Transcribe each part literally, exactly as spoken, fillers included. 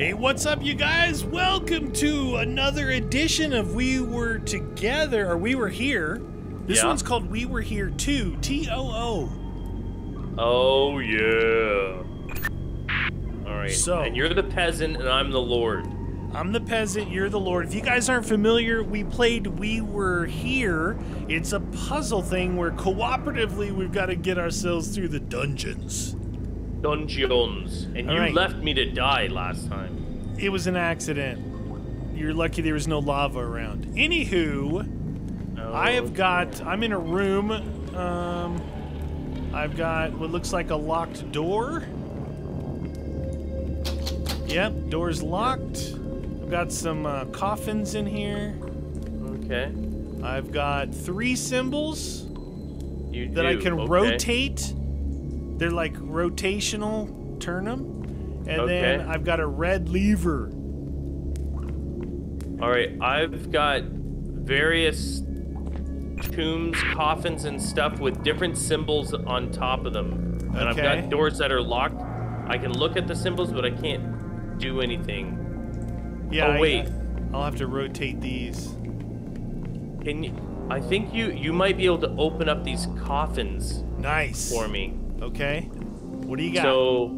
Hey, what's up, you guys? Welcome to another edition of We Were Together, or We Were Here. This yeah. one's called We Were Here Too, T O O. Oh, yeah. All right, so, and you're the peasant, and I'm the lord. I'm the peasant, you're the lord. If you guys aren't familiar, we played We Were Here. It's a puzzle thing where cooperatively we've got to get ourselves through the dungeons. Dungeons. And All you right. left me to die last time. It was an accident. You're lucky there was no lava around. Anywho, oh, I have got... I'm in a room. Um, I've got what looks like a locked door. Yep, door's locked. I've got some uh, coffins in here. Okay. I've got three symbols you that do. I can okay. rotate. They're like rotational, turn them, and okay. then I've got a red lever. All right, I've got various tombs, coffins, and stuff with different symbols on top of them. And okay. I've got doors that are locked. I can look at the symbols, but I can't do anything. Yeah. Oh, wait. I, I'll have to rotate these. Can you, I think you, you might be able to open up these coffins nice. for me. Okay, what do you got? So,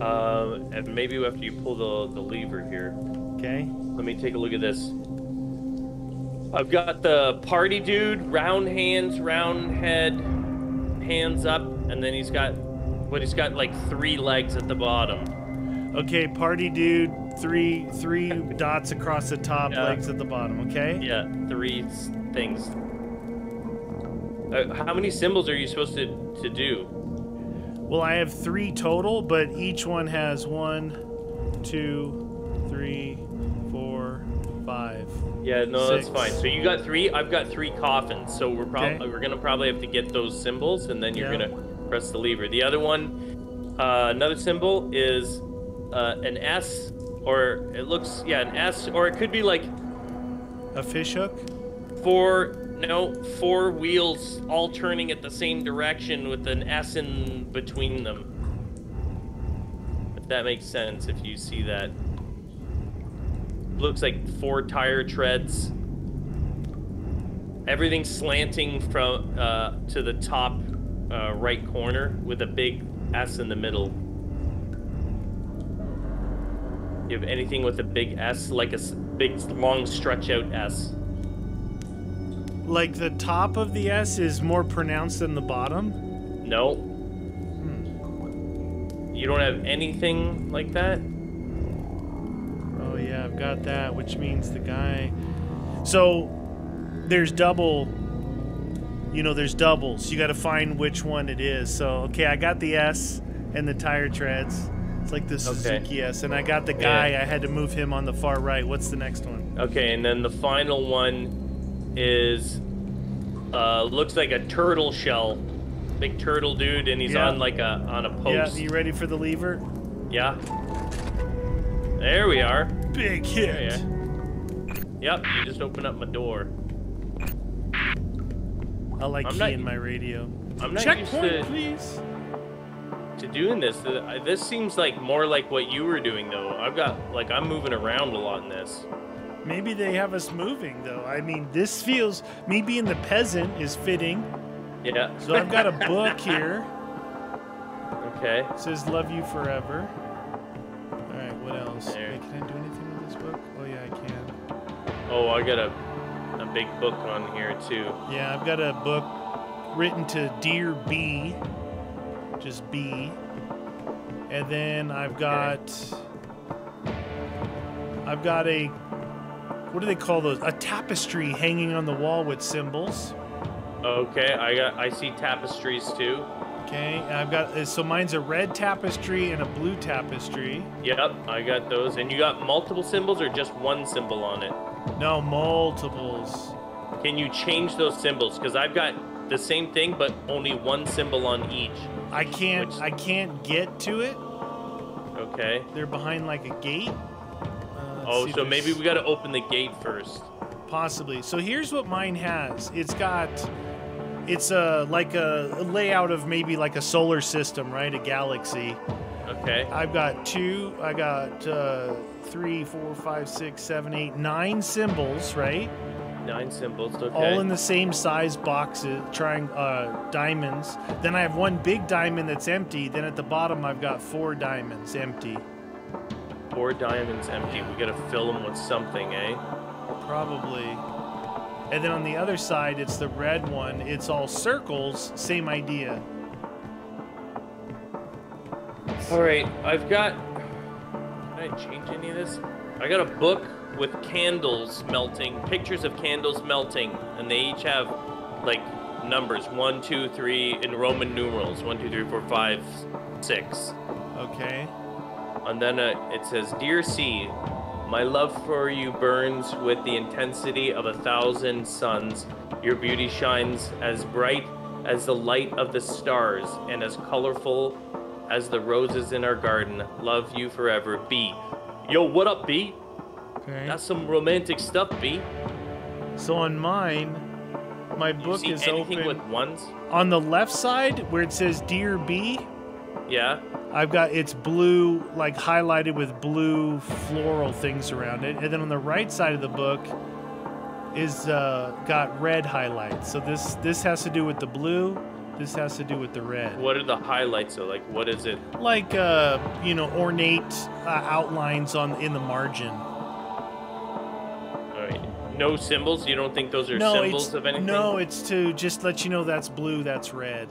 um, and maybe after you pull the, the lever here. Okay. Let me take a look at this. I've got the party dude, round hands, round head, hands up, and then he's got, what, he's got like three legs at the bottom. Okay, party dude, three, three dots across the top, yeah. legs at the bottom, okay? Yeah, three things. Uh, how many symbols are you supposed to, to do? Well, I have three total, but each one has one, two, three, four, five. Yeah, no, six. That's fine. So you got three. I've got three coffins. So we're probably okay. we're gonna probably have to get those symbols, and then you're yeah. gonna press the lever. The other one, uh, another symbol is uh, an S, or it looks yeah an S, or it could be like a fishhook. Four. No, four wheels all turning at the same direction with an S in between them. If that makes sense, if you see that. Looks like four tire treads. Everything slanting from uh, to the top uh, right corner with a big S in the middle. You have anything with a big S, like a big long stretch out S. Like the top of the S is more pronounced than the bottom? No. Hmm. You don't have anything like that? Oh yeah, I've got that, which means the guy... So, there's double... You know, there's doubles. You gotta find which one it is. So, okay, I got the S and the tire treads. It's like the Suzuki okay. S. And I got the guy, yeah. I had to move him on the far right. What's the next one? Okay, and then the final one... is uh looks like a turtle shell, big turtle dude, and he's yeah. on like a on a post. Yeah, you ready for the lever? Yeah. There we are. Big hit. Yep, you just open up my door. I like I'm keying not, my radio. I'm not Checkpoint, used to, please. to doing this. This seems like more like what you were doing though. I've got like I'm moving around a lot in this. Maybe they have us moving, though. I mean, this feels... Me being the peasant is fitting. Yeah. So I've got a book here. Okay. It says, Love You Forever. All right, what else? Wait, can I do anything with this book? Oh, yeah, I can. Oh, I got a, a big book on here, too. Yeah, I've got a book written to Dear B. Just B. And then I've got... Okay. I've got a... What do they call those? A tapestry hanging on the wall with symbols. Okay, I got. I see tapestries too. Okay, and I've got. So mine's a red tapestry and a blue tapestry. Yep, I got those. And you got multiple symbols or just one symbol on it? No, multiples. Can you change those symbols? Because I've got the same thing, but only one symbol on each. I can't. Which... I can't get to it. Okay. They're behind like a gate. Oh, so maybe we got to open the gate first. Possibly. So here's what mine has. It's got, it's a like a, a layout of maybe like a solar system, right? A galaxy. Okay. I've got two, I got uh, three, four, five, six, seven, eight, nine cymbals, right? Nine cymbals, okay. All in the same size boxes, trying uh, diamonds. Then I have one big diamond that's empty. Then at the bottom, I've got four diamonds empty. Four diamonds empty. We gotta fill them with something, eh? Probably. And then on the other side, it's the red one. It's all circles, same idea. All right, I've got, can I change any of this? I got a book with candles melting, pictures of candles melting, and they each have like numbers, one, two, three, in Roman numerals, one, two, three, four, five, six. Okay. And then uh, it says, Dear Sea, my love for you burns with the intensity of a thousand suns. Your beauty shines as bright as the light of the stars and as colorful as the roses in our garden. Love you forever, B. Yo, what up, B? Okay. That's some romantic stuff, B. So on mine, my book is open. You see anything with ones? On the left side, where it says Dear B. Yeah. I've got, it's blue, like highlighted with blue floral things around it. And then on the right side of the book is uh, got red highlights. So this this has to do with the blue. This has to do with the red. What are the highlights? So like, what is it? Like, uh, you know, ornate uh, outlines on in the margin. All right. No symbols? You don't think those are no, symbols of anything? No, it's to just let you know that's blue, that's red.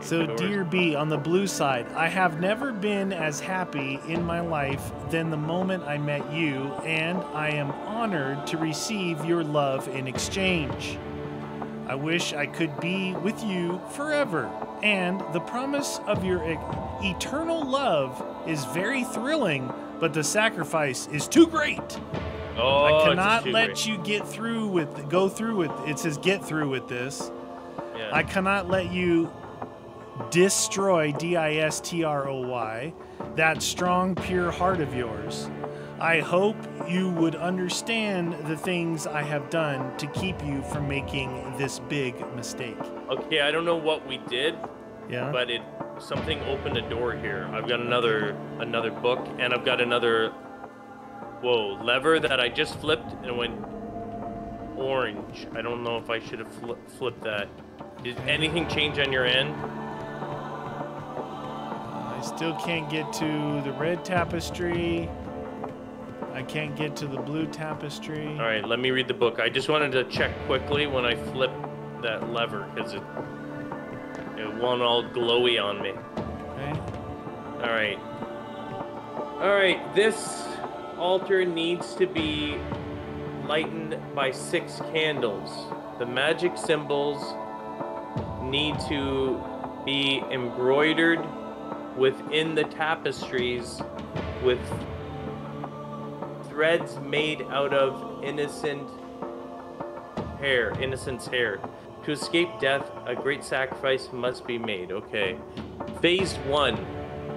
So, Dear B, on the blue side, I have never been as happy in my life than the moment I met you, and I am honored to receive your love in exchange. I wish I could be with you forever, and the promise of your e- eternal love is very thrilling, but the sacrifice is too great. Oh, I cannot let great. you get through with, go through with, it says get through with this. Yeah. I cannot let you destroy, D I S T R O Y, that strong, pure heart of yours. I hope you would understand the things I have done to keep you from making this big mistake. Okay, I don't know what we did, yeah, but it something opened a door here. I've got another another book, and I've got another whoa lever that I just flipped and it went orange. I don't know if I should have fl flipped that. Did anything change on your end? I still can't get to the red tapestry. I can't get to the blue tapestry. All right, let me read the book. I just wanted to check quickly when I flip that lever because it, it won't all glowy on me. Okay. All right. All right, this altar needs to be lightened by six candles. The magic symbols need to be embroidered within the tapestries with threads made out of innocent hair, innocent's hair. To escape death, a great sacrifice must be made. Okay. Phase one,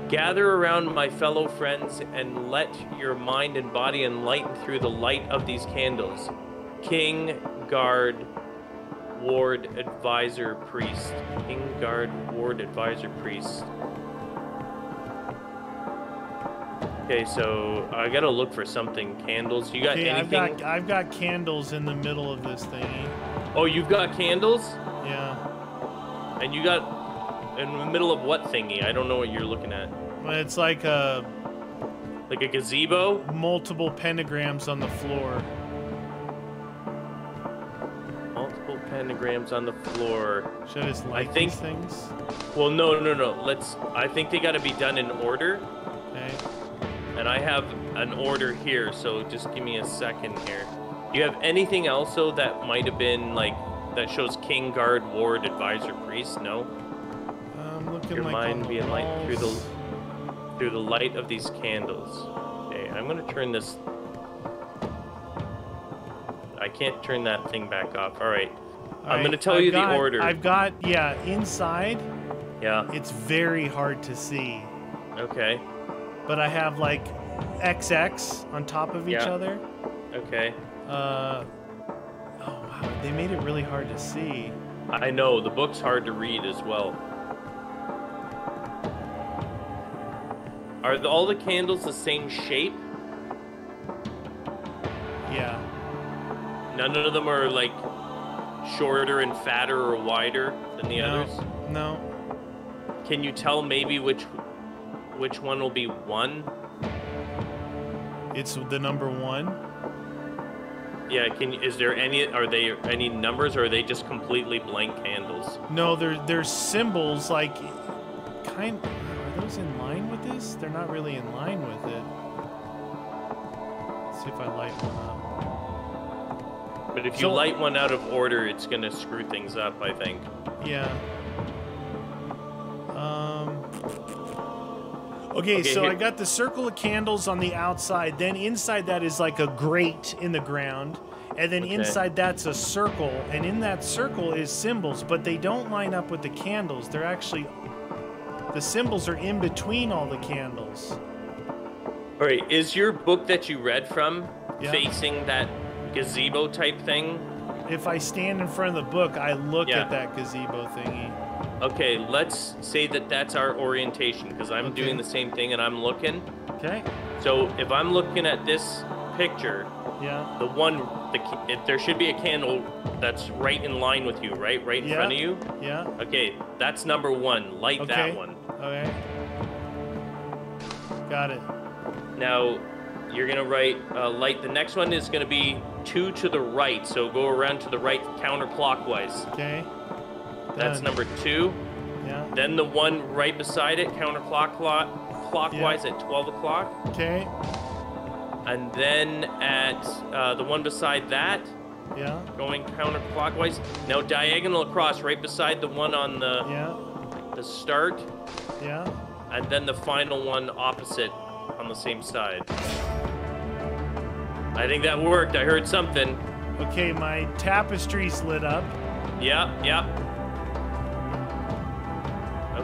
gather around my fellow friends and let your mind and body enlighten through the light of these candles. King, guard, ward, advisor, priest. King, guard, ward, advisor, priest. Okay, so I gotta look for something. Candles. You got okay, anything? I've got, I've got candles in the middle of this thingy. Oh, you've got candles? Yeah. And you got in the middle of what thingy? I don't know what you're looking at. It's like a... Like a gazebo? Multiple pentagrams on the floor. Multiple pentagrams on the floor. Should I just light I think, these things? Well, no, no, no. Let's... I think they gotta be done in order. Okay. And I have an order here, so just give me a second here. Do you have anything else, though, that might have been, like, that shows king, guard, ward, advisor, priest? No? I'm looking Your like mind be enlightened through the, through the light of these candles. Okay, I'm going to turn this... I can't turn that thing back off. All right. All I'm right, going to tell I've you got, the order. I've got, yeah, inside. Yeah. It's very hard to see. Okay. But I have like X X on top of each yeah. other. Okay. Uh, oh wow, they made it really hard to see. I know, the book's hard to read as well. Are the, all the candles the same shape? Yeah. None of them are like shorter and fatter or wider than the no, others? No. Can you tell maybe which which one will be one? It's the number one. Yeah, can is there any are they any numbers or are they just completely blank candles? No, they're they're symbols like kind are those in line with this? They're not really in line with it. Let's see if I light one up. But if so, you light one out of order, it's gonna screw things up, I think. Yeah. Okay, okay, so here. I got the circle of candles on the outside. Then inside that is like a grate in the ground. And then okay. inside that's a circle. And in that circle is symbols, but they don't line up with the candles. They're actually... The symbols are in between all the candles. All right, is your book that you read from yeah. facing that gazebo type thing? If I stand in front of the book, I look yeah. at that gazebo thingy. Okay, let's say that that's our orientation, because I'm okay. doing the same thing and I'm looking. Okay. So if I'm looking at this picture, yeah. the one, the, if there should be a candle that's right in line with you, right? Right in yeah. front of you? Yeah. Okay, that's number one. Light okay. that one. Okay. Got it. Now, you're going to write uh, light. The next one is going to be two to the right, so go around to the right counterclockwise. Okay. That's number two. Yeah. Then the one right beside it, counterclockwise yeah. at twelve o'clock. Okay. And then at uh, the one beside that, yeah. going counterclockwise. Now diagonal across, right beside the one on the yeah. the start. Yeah. And then the final one opposite on the same side. I think that worked. I heard something. Okay, my tapestry's lit up. Yeah, yeah.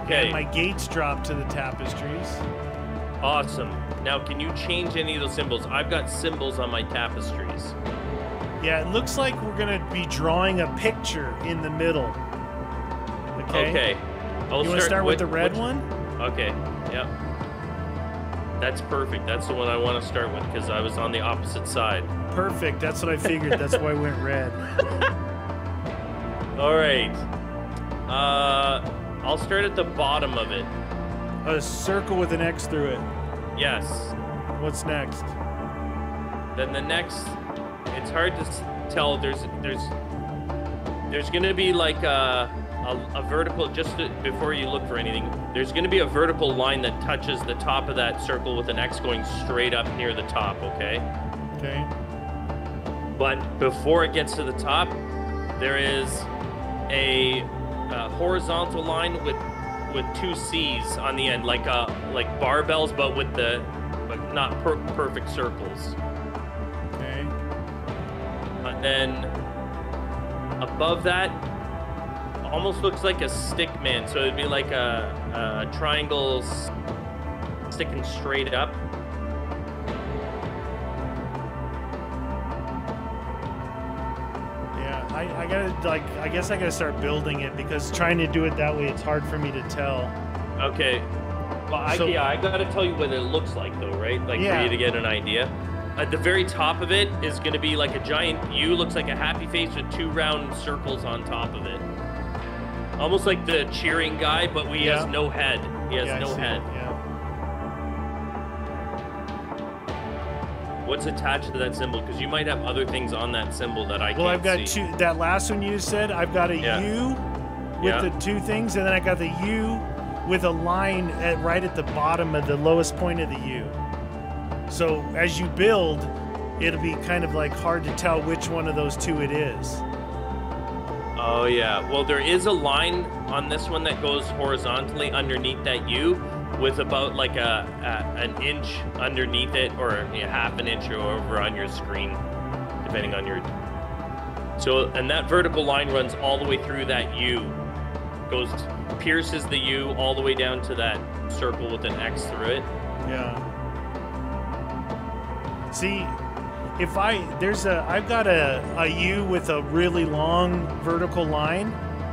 Okay. And my gates drop to the tapestries. Awesome. Now, can you change any of those symbols? I've got symbols on my tapestries. Yeah, it looks like we're going to be drawing a picture in the middle. Okay. Okay. I'll you want to start with, with the red which, one? Okay. Yep. That's perfect. That's the one I want to start with because I was on the opposite side. Perfect. That's what I figured. That's why I went red. All right. Uh... I'll start at the bottom of it. A circle with an X through it. Yes. What's next? Then the next, it's hard to tell. There's there's there's gonna be like a a, a vertical just to, before you look for anything. There's gonna be a vertical line that touches the top of that circle with an X going straight up near the top. Okay. Okay. But before it gets to the top, there is a Uh, horizontal line with with two C's on the end, like uh like barbells, but with the but not per perfect circles. Okay. And then above that, almost looks like a stick man, so it'd be like a, a triangle sticking straight up. I, I gotta like I guess I gotta start building it because trying to do it that way it's hard for me to tell. Okay. Well, I, so, yeah, I gotta tell you what it looks like though, right? Like yeah. for you to get an idea. At the very top of it is gonna be like a giant U, looks like a happy face with two round circles on top of it. Almost like the cheering guy, but he yeah. has no head. He has yeah, no head. What's attached to that symbol? Because you might have other things on that symbol that I can't see. Well, I've got see. two. That last one you said, I've got a yeah. U with yeah. the two things, and then I got the U with a line at, right at the bottom of the lowest point of the U. So as you build, it'll be kind of like hard to tell which one of those two it is. Oh, yeah. Well, there is a line on this one that goes horizontally underneath that U, with about like a, a an inch underneath it, or a half an inch or over on your screen, depending on your. So, and that vertical line runs all the way through that U, goes pierces the U all the way down to that circle with an X through it. Yeah. See, if I there's a I've got a a U with a really long vertical line.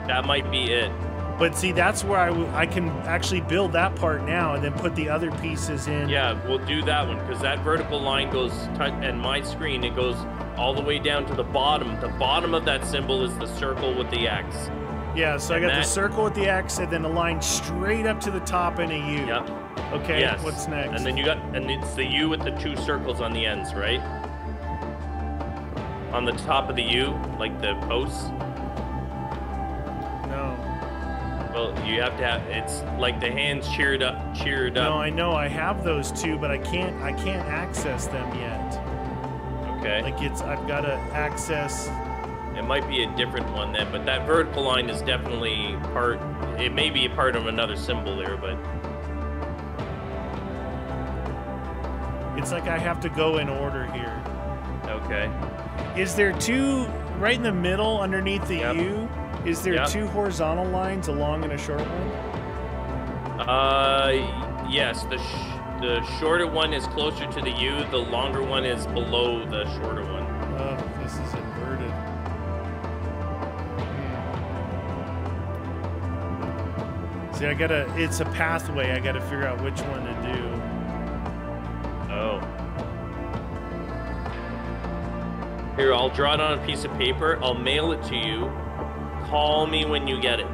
That might be it. But see, that's where I, w I can actually build that part now and then put the other pieces in. Yeah, we'll do that one, because that vertical line goes, and my screen, it goes all the way down to the bottom. The bottom of that symbol is the circle with the X. Yeah, so and I got that, the circle with the X, and then a line straight up to the top and a U. Yep. Okay, yes. What's next? And then you got, and it's the U with the two circles on the ends, right? On the top of the U, like the posts. No. Well, you have to have, it's like the hands cheered up, cheered up. No, I know, I have those two, but I can't, I can't access them yet. Okay. Like it's, I've got to access. It might be a different one then, but that vertical line is definitely part, it may be a part of another symbol there, but. It's like I have to go in order here. Okay. Is there two, right in the middle underneath the yep. U? Is there yep. two horizontal lines, a long and a short one? Uh, yes. The sh the shorter one is closer to the U. The longer one is below the shorter one. Oh, this is inverted. Hmm. See, I gotta. It's a pathway. I gotta figure out which one to do. Oh. Here, I'll draw it on a piece of paper. I'll mail it to you. Call me when you get it.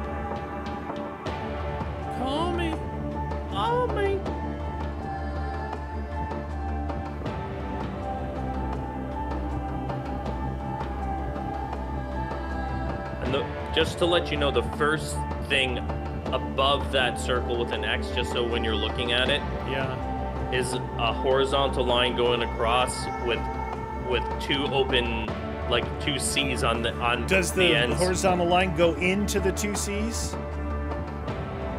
Call me. Call me. And the, just to let you know, the first thing above that circle with an X, just so when you're looking at it, yeah, is a horizontal line going across with with two open. Like two C's on the on Does the, the ends. Horizontal line go into the two C's?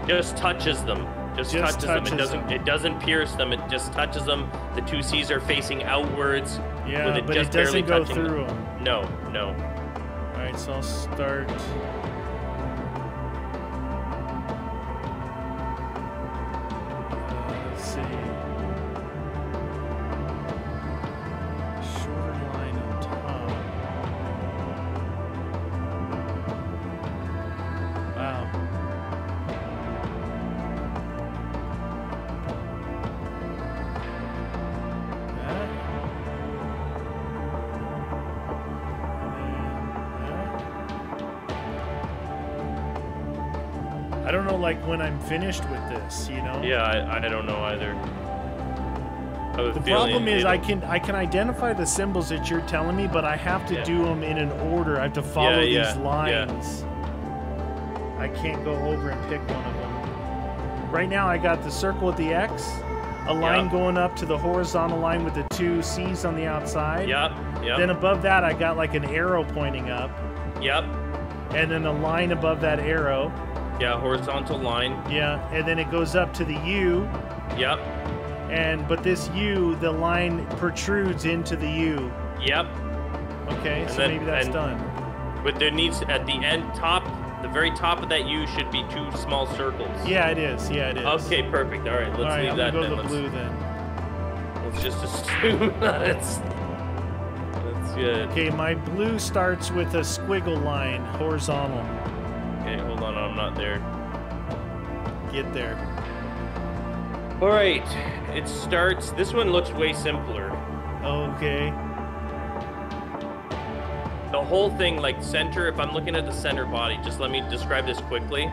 Just touches them. Just, just touches, touches them. It doesn't. Them. It doesn't pierce them. It just touches them. The two C's are facing outwards. Yeah, with it but just it doesn't go through them. them. No, no. All right, so I'll start. Let's see. I don't know, like, when I'm finished with this, you know? Yeah, I, I don't know either. The problem is I can I can identify the symbols that you're telling me, but I have to yeah. do them in an order. I have to follow yeah, yeah, these lines. Yeah. I can't go over and pick one of them. Right now I got the circle with the X, a line yep. going up to the horizontal line with the two C's on the outside. Yep, yep. Then above that I got, like, an arrow pointing up. Yep. And then a line above that arrow. Yeah, horizontal line. Yeah, and then it goes up to the U. Yep. And, but this U, the line protrudes into the U. Yep. Okay, and so then, maybe that's and, done. But there needs, at the end top, the very top of that U should be two small circles. Yeah, it is. Yeah, it is. Okay, perfect. All right, let's All right, leave I'm that go then. Go to let's, blue then. Let's just assume that it's... That's good. Okay, my blue starts with a squiggle line, horizontal. Okay, hold on, I'm not there. Get there. All right, it starts. This one looks way simpler. Okay. The whole thing, like center, if I'm looking at the center body, just let me describe this quickly,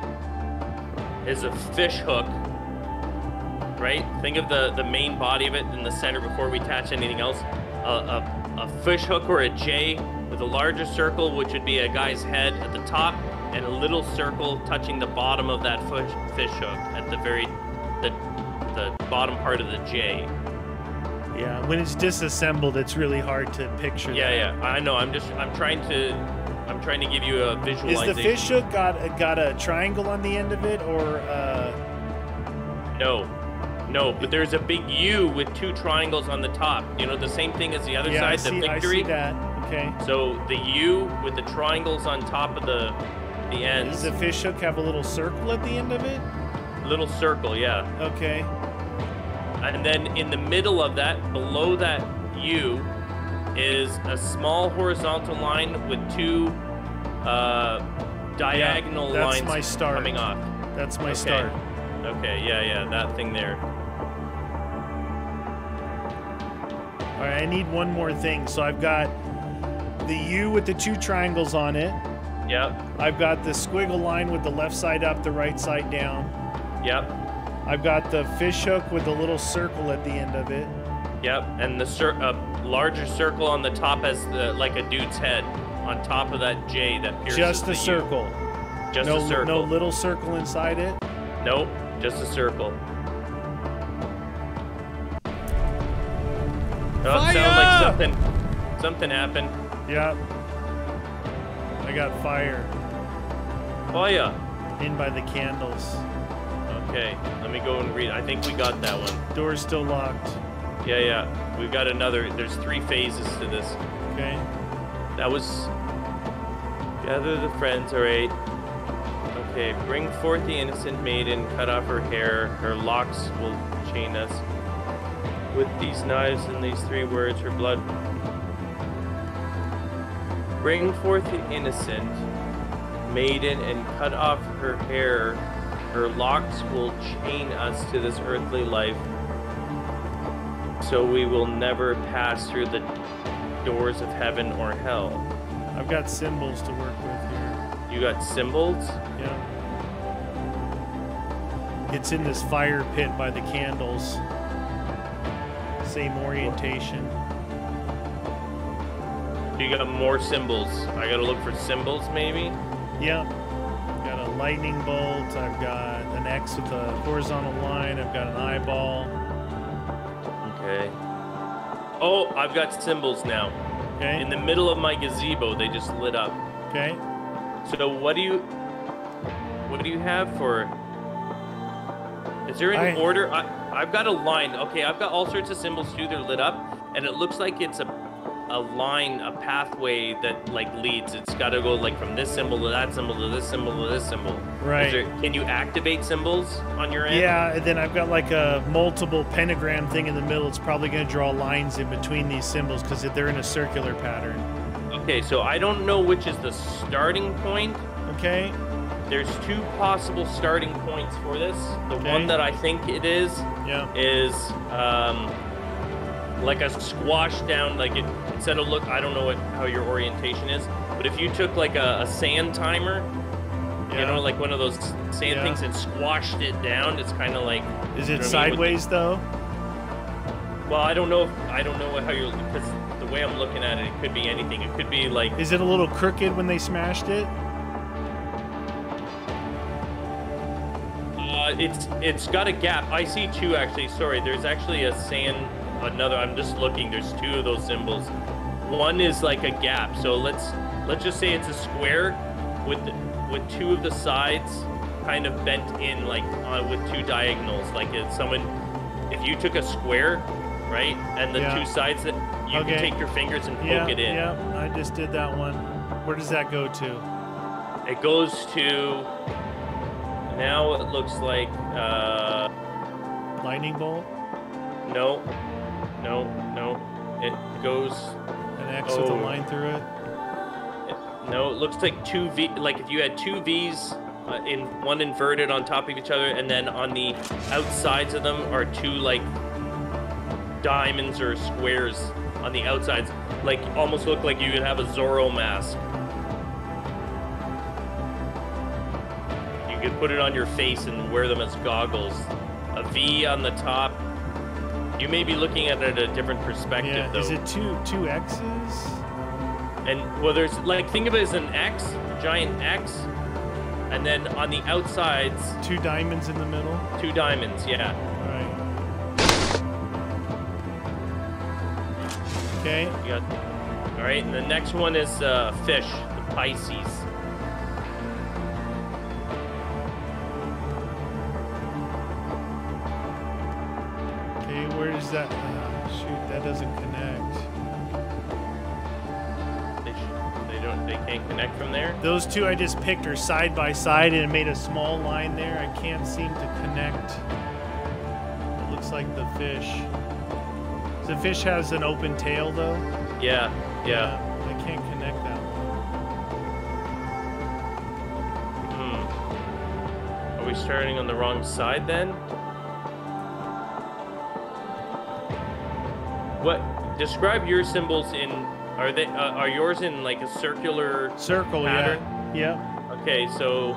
is a fish hook, right? Think of the, the main body of it in the center before we attach anything else. Uh, a, a fish hook or a J with a larger circle, which would be a guy's head at the top, and a little circle touching the bottom of that fish hook at the very, the, the bottom part of the J. Yeah, when it's disassembled, it's really hard to picture. Yeah, that. yeah, I know. I'm just, I'm trying to, I'm trying to give you a visualization. Is the fish hook got a, got a triangle on the end of it, or? Uh... No, no. But there's a big U with two triangles on the top. You know, the same thing as the other yeah, side. I see, the victory. I see that. Okay. So the U with the triangles on top of the. The end. Does the fish hook have a little circle at the end of it? Little circle, yeah. Okay. And then in the middle of that, below that U, is a small horizontal line with two uh, diagonal yeah, lines my start. coming up. That's my okay. start. Okay, yeah, yeah, that thing there. All right, I need one more thing. So I've got the U with the two triangles on it. Yep. I've got the squiggle line with the left side up, the right side down. Yep. I've got the fish hook with the little circle at the end of it. Yep, and the cir uh, larger circle on the top has the, like a dude's head on top of that J that pierces Just a the circle. U. Just no, a circle. No little circle inside it? Nope, just a circle. Oh, it sounds like something, something happened. Yep. I got fire. Fire. In by the candles. Okay, let me go and read. I think we got that one. Door's still locked. Yeah, yeah. We've got another. There's three phases to this. Okay. That was... Gather the friends, all right. Okay, bring forth the innocent maiden, cut off her hair. Her locks will chain us. With these knives and these three words, her blood... Bring forth the innocent maiden and cut off her hair. Her locks will chain us to this earthly life, so we will never pass through the doors of heaven or hell. I've got symbols to work with here. You got symbols? Yeah. It's in this fire pit by the candles. Same orientation. You got more symbols. I gotta look for symbols, maybe? Yeah. Got a lightning bolt. I've got an X with a horizontal line. I've got an eyeball. Okay. Oh, I've got symbols now. Okay. In the middle of my gazebo, they just lit up. Okay. So what do you, what do you have for? Is there any I, order? I, I've got a line. Okay, I've got all sorts of symbols too. They're lit up, and it looks like it's a, a line, a pathway that like leads. It's got to go like from this symbol to that symbol to this symbol to this symbol. Right. Is there, can you activate symbols on your end? Yeah, and then I've got like a multiple pentagram thing in the middle. It's probably going to draw lines in between these symbols because they're in a circular pattern. Okay, so I don't know which is the starting point. Okay. There's two possible starting points for this. The okay. one that I think it is yeah. is um, like a squash down, like it, instead of look, I don't know what, how your orientation is, but if you took like a, a sand timer, yeah. you know, like one of those sand yeah. things and squashed it down, it's kind of like... Is it sideways the, though? Well, I don't know, if, I don't know how you're, because the way I'm looking at it, it could be anything. It could be like... Is it a little crooked when they smashed it? Uh, it's it's got a gap. I see two actually, sorry, there's actually a sand... Another, I'm just looking, there's two of those symbols. One is like a gap, so let's let's just say it's a square with with two of the sides kind of bent in, like uh, with two diagonals, like if someone, if you took a square, right, and the yeah. two sides, that you okay. can take your fingers and poke yeah, it in. Yeah, I just did that one. Where does that go to? It goes to, now it looks like uh lightning bolt? No. No, no, it goes... An X oh. with a line through it? it? No, it looks like two V, like if you had two Vs, uh, in one inverted on top of each other, and then on the outsides of them are two, like, diamonds or squares on the outsides. Like, almost look like you would have a Zorro mask. You could put it on your face and wear them as goggles. A V on the top. You may be looking at it at a different perspective, yeah. though. Is it two two X's? And, well, there's, like, think of it as an X, a giant X, and then on the outsides... Two diamonds in the middle? Two diamonds, yeah. All right. Okay. You got, all right, and the next one is uh, fish, the Pisces. That uh, shoot, that doesn't connect. They, sh they don't. They can't connect from there. Those two I just picked are side by side, and it made a small line there. I can't seem to connect. It looks like the fish. The fish has an open tail, though. Yeah. Yeah. yeah I can't connect that one. he's turning on the wrong side then? What? Describe your symbols in... Are they? Uh, are yours in like a circular circle pattern? Yeah. yeah. Okay, so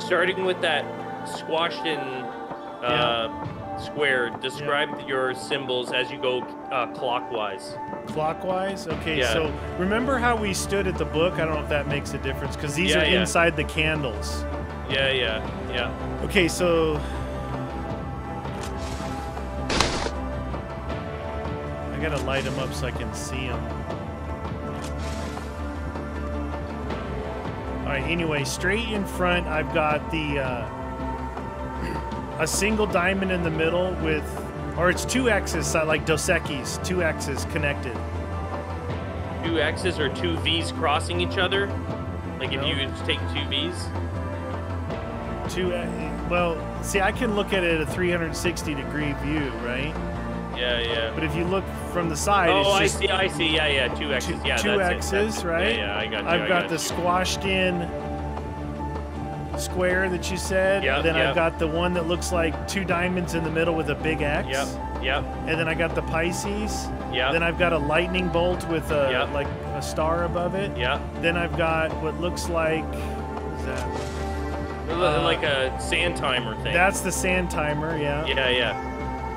starting with that squashed in uh, yeah. square, describe yeah. your symbols as you go uh, clockwise. Clockwise? Okay, yeah. So remember how we stood at the book? I don't know if that makes a difference, because these yeah, are yeah. inside the candles. Yeah, yeah, yeah. Okay, so... I gotta light them up so I can see them. Alright, anyway, straight in front, I've got the, uh, a single diamond in the middle with, or it's two X's, like Dos Equis, two X's connected. Two X's or two V's crossing each other? Like no. if you would take two V's? Two, well, see, I can look at it at a three hundred sixty degree view, right? Yeah, yeah. But if you look from the side, oh, it's just... Oh, I see, I see, yeah, yeah, two X's, yeah, two that's X's, it. That's, right? Yeah, yeah, I got you, I've I got, got the squashed-in square that you said, yep, and then yep. I've got the one that looks like two diamonds in the middle with a big X. Yep, yep. And then I got the Pisces. Yep. Then I've got a lightning bolt with, a yep. like, a star above it. Yep. Then I've got what looks like... What is that? Uh, like a sand timer thing. That's the sand timer, yeah. Yeah, yeah.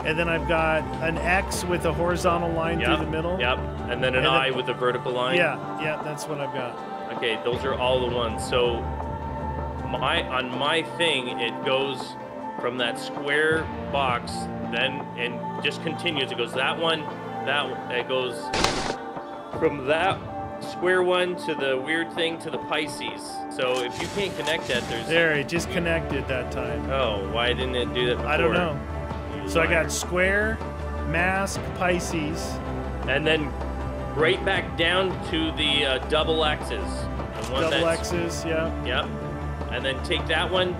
And then I've got an X with a horizontal line yep, through the middle. Yep. And then an and then, I with a vertical line. Yeah. Yeah. That's what I've got. Okay. Those are all the ones. So my on my thing, it goes from that square box, then and just continues. It goes that one, that one. It goes from that square one to the weird thing to the Pisces. So if you can't connect that, there's there. It just connected that time. Oh, why didn't it do that before? I don't know. So I got square, mask, Pisces. And then right back down to the uh, double X's. Double X's, yeah. Yep. And then take that one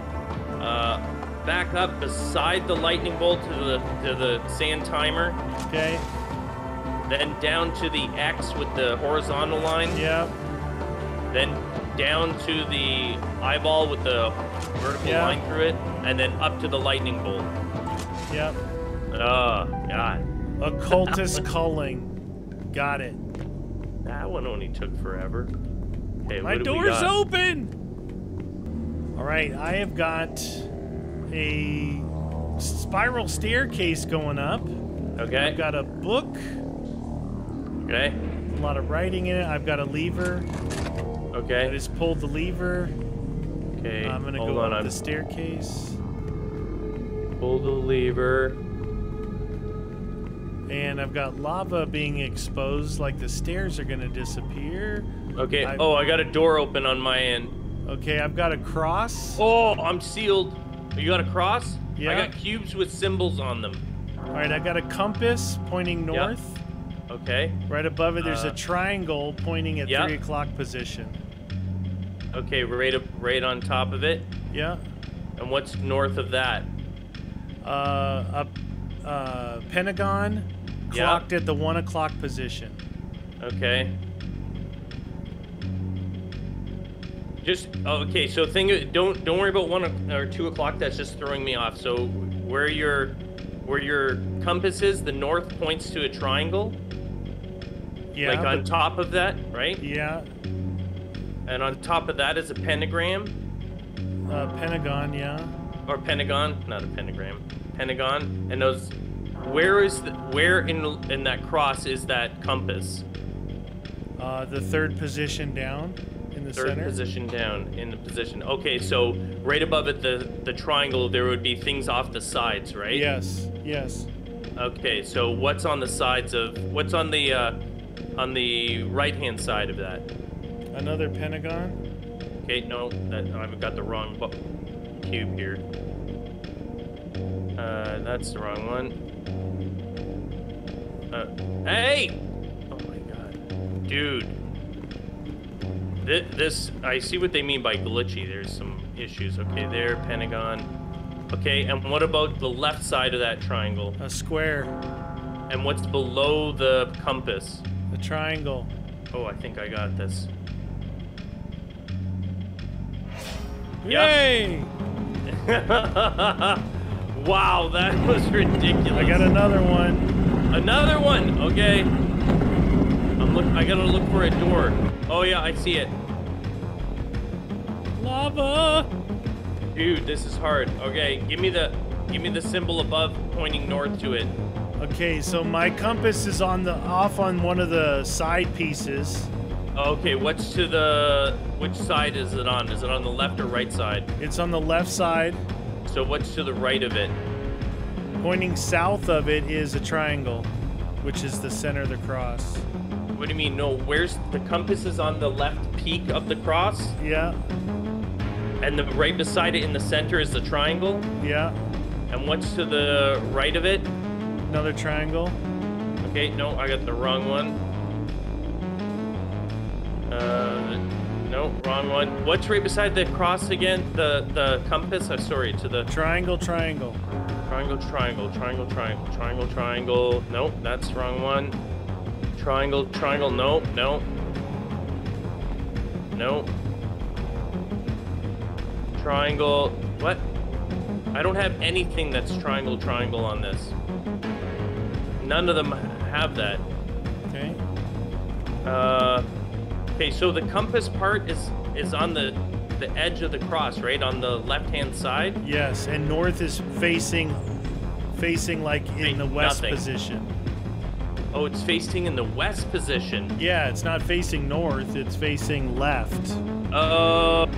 uh, back up beside the lightning bolt to the, to the sand timer. Okay. Then down to the X with the horizontal line. Yeah. Then down to the eyeball with the vertical yeah. line through it. And then up to the lightning bolt. Yep. Oh, God. Occultist calling. Got it. That one only took forever. Hey, my door's open! All right, I have got a spiral staircase going up. Okay. I've got a book. Okay. A lot of writing in it. I've got a lever. Okay. I just pulled the lever. Okay. I'm going to go on, up I'm... the staircase. Pull the lever. And I've got lava being exposed, like the stairs are gonna disappear. Okay, I've... oh, I got a door open on my end. Okay, I've got a cross. Oh, I'm sealed. You got a cross? Yeah. I got cubes with symbols on them. All right, I got a compass pointing north. Yep. Okay. Right above it, there's uh, a triangle pointing at yep. three o'clock position. Okay, right, up, right on top of it? Yeah. And what's north of that? Uh, a uh, pentagon clocked yep. at the one o'clock position. Okay. Just okay. So thing, don't don't worry about one or two o'clock. That's just throwing me off. So where your where your compass is, the north points to a triangle. Yeah. Like on top of that, right? Yeah. And on top of that is a pentagram. Uh, pentagon, yeah. Or pentagon, not a pentagram. Pentagon, and those. Where is the, where in in that cross is that compass? Uh, the third position down, in the third center. Third position down in the position. Okay, so right above it, the the triangle. There would be things off the sides, right? Yes. Yes. Okay, so what's on the sides of what's on the uh, on the right hand side of that? Another pentagon. Okay, no, that, I've got the wrong book. Cube here. Uh, that's the wrong one. Uh, hey! Oh my god. Dude. This, this, I see what they mean by glitchy. There's some issues. Okay, there, pentagon. Okay, and what about the left side of that triangle? A square. And what's below the compass? A triangle. Oh, I think I got this. Yay! Yep. Wow, that was ridiculous. I got another one. Another one. Okay. I'm look. I gotta look for a door. Oh yeah, I see it. Lava. Dude, this is hard. Okay, give me the, give me the symbol above pointing north to it. Okay, so my compass is on the off on one of the side pieces. Okay, what's to the, which side is it on? Is it on the left or right side? It's on the left side. So what's to the right of it? Pointing south of it is a triangle, which is the center of the cross. What do you mean? No, where's the compass is on the left peak of the cross? Yeah. And the right beside it in the center is the triangle? Yeah. And what's to the right of it? Another triangle. Okay, no, I got the wrong one. Uh, no, wrong one. What's right beside the cross again? The the compass? I'm sorry, to the... Triangle, triangle. Triangle, triangle, triangle, triangle, triangle, triangle. Nope, that's the wrong one. Triangle, triangle, no, no. No. Triangle, what? I don't have anything that's triangle, triangle on this. None of them have that. Okay. Uh... Okay, so the compass part is is on the the edge of the cross, right? On the left-hand side? Yes, and north is facing facing like in the west position. Oh, it's facing in the west position. Yeah, it's not facing north, it's facing left. Oh.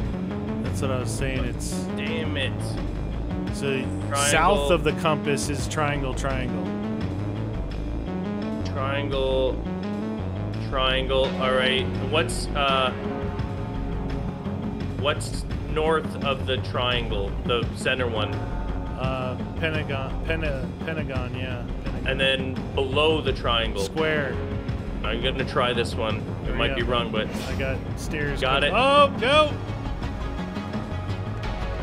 That's what I was saying, it's... Damn it. So south of the compass is triangle, triangle. Triangle... Triangle. All right. What's uh, what's north of the triangle, the center one? Uh, pentagon. Penta, pentagon. Yeah. Pentagon. And then below the triangle. Square. I'm gonna try this one. It Hurry might up. be wrong, but I got stairs. Got it. Oh, go!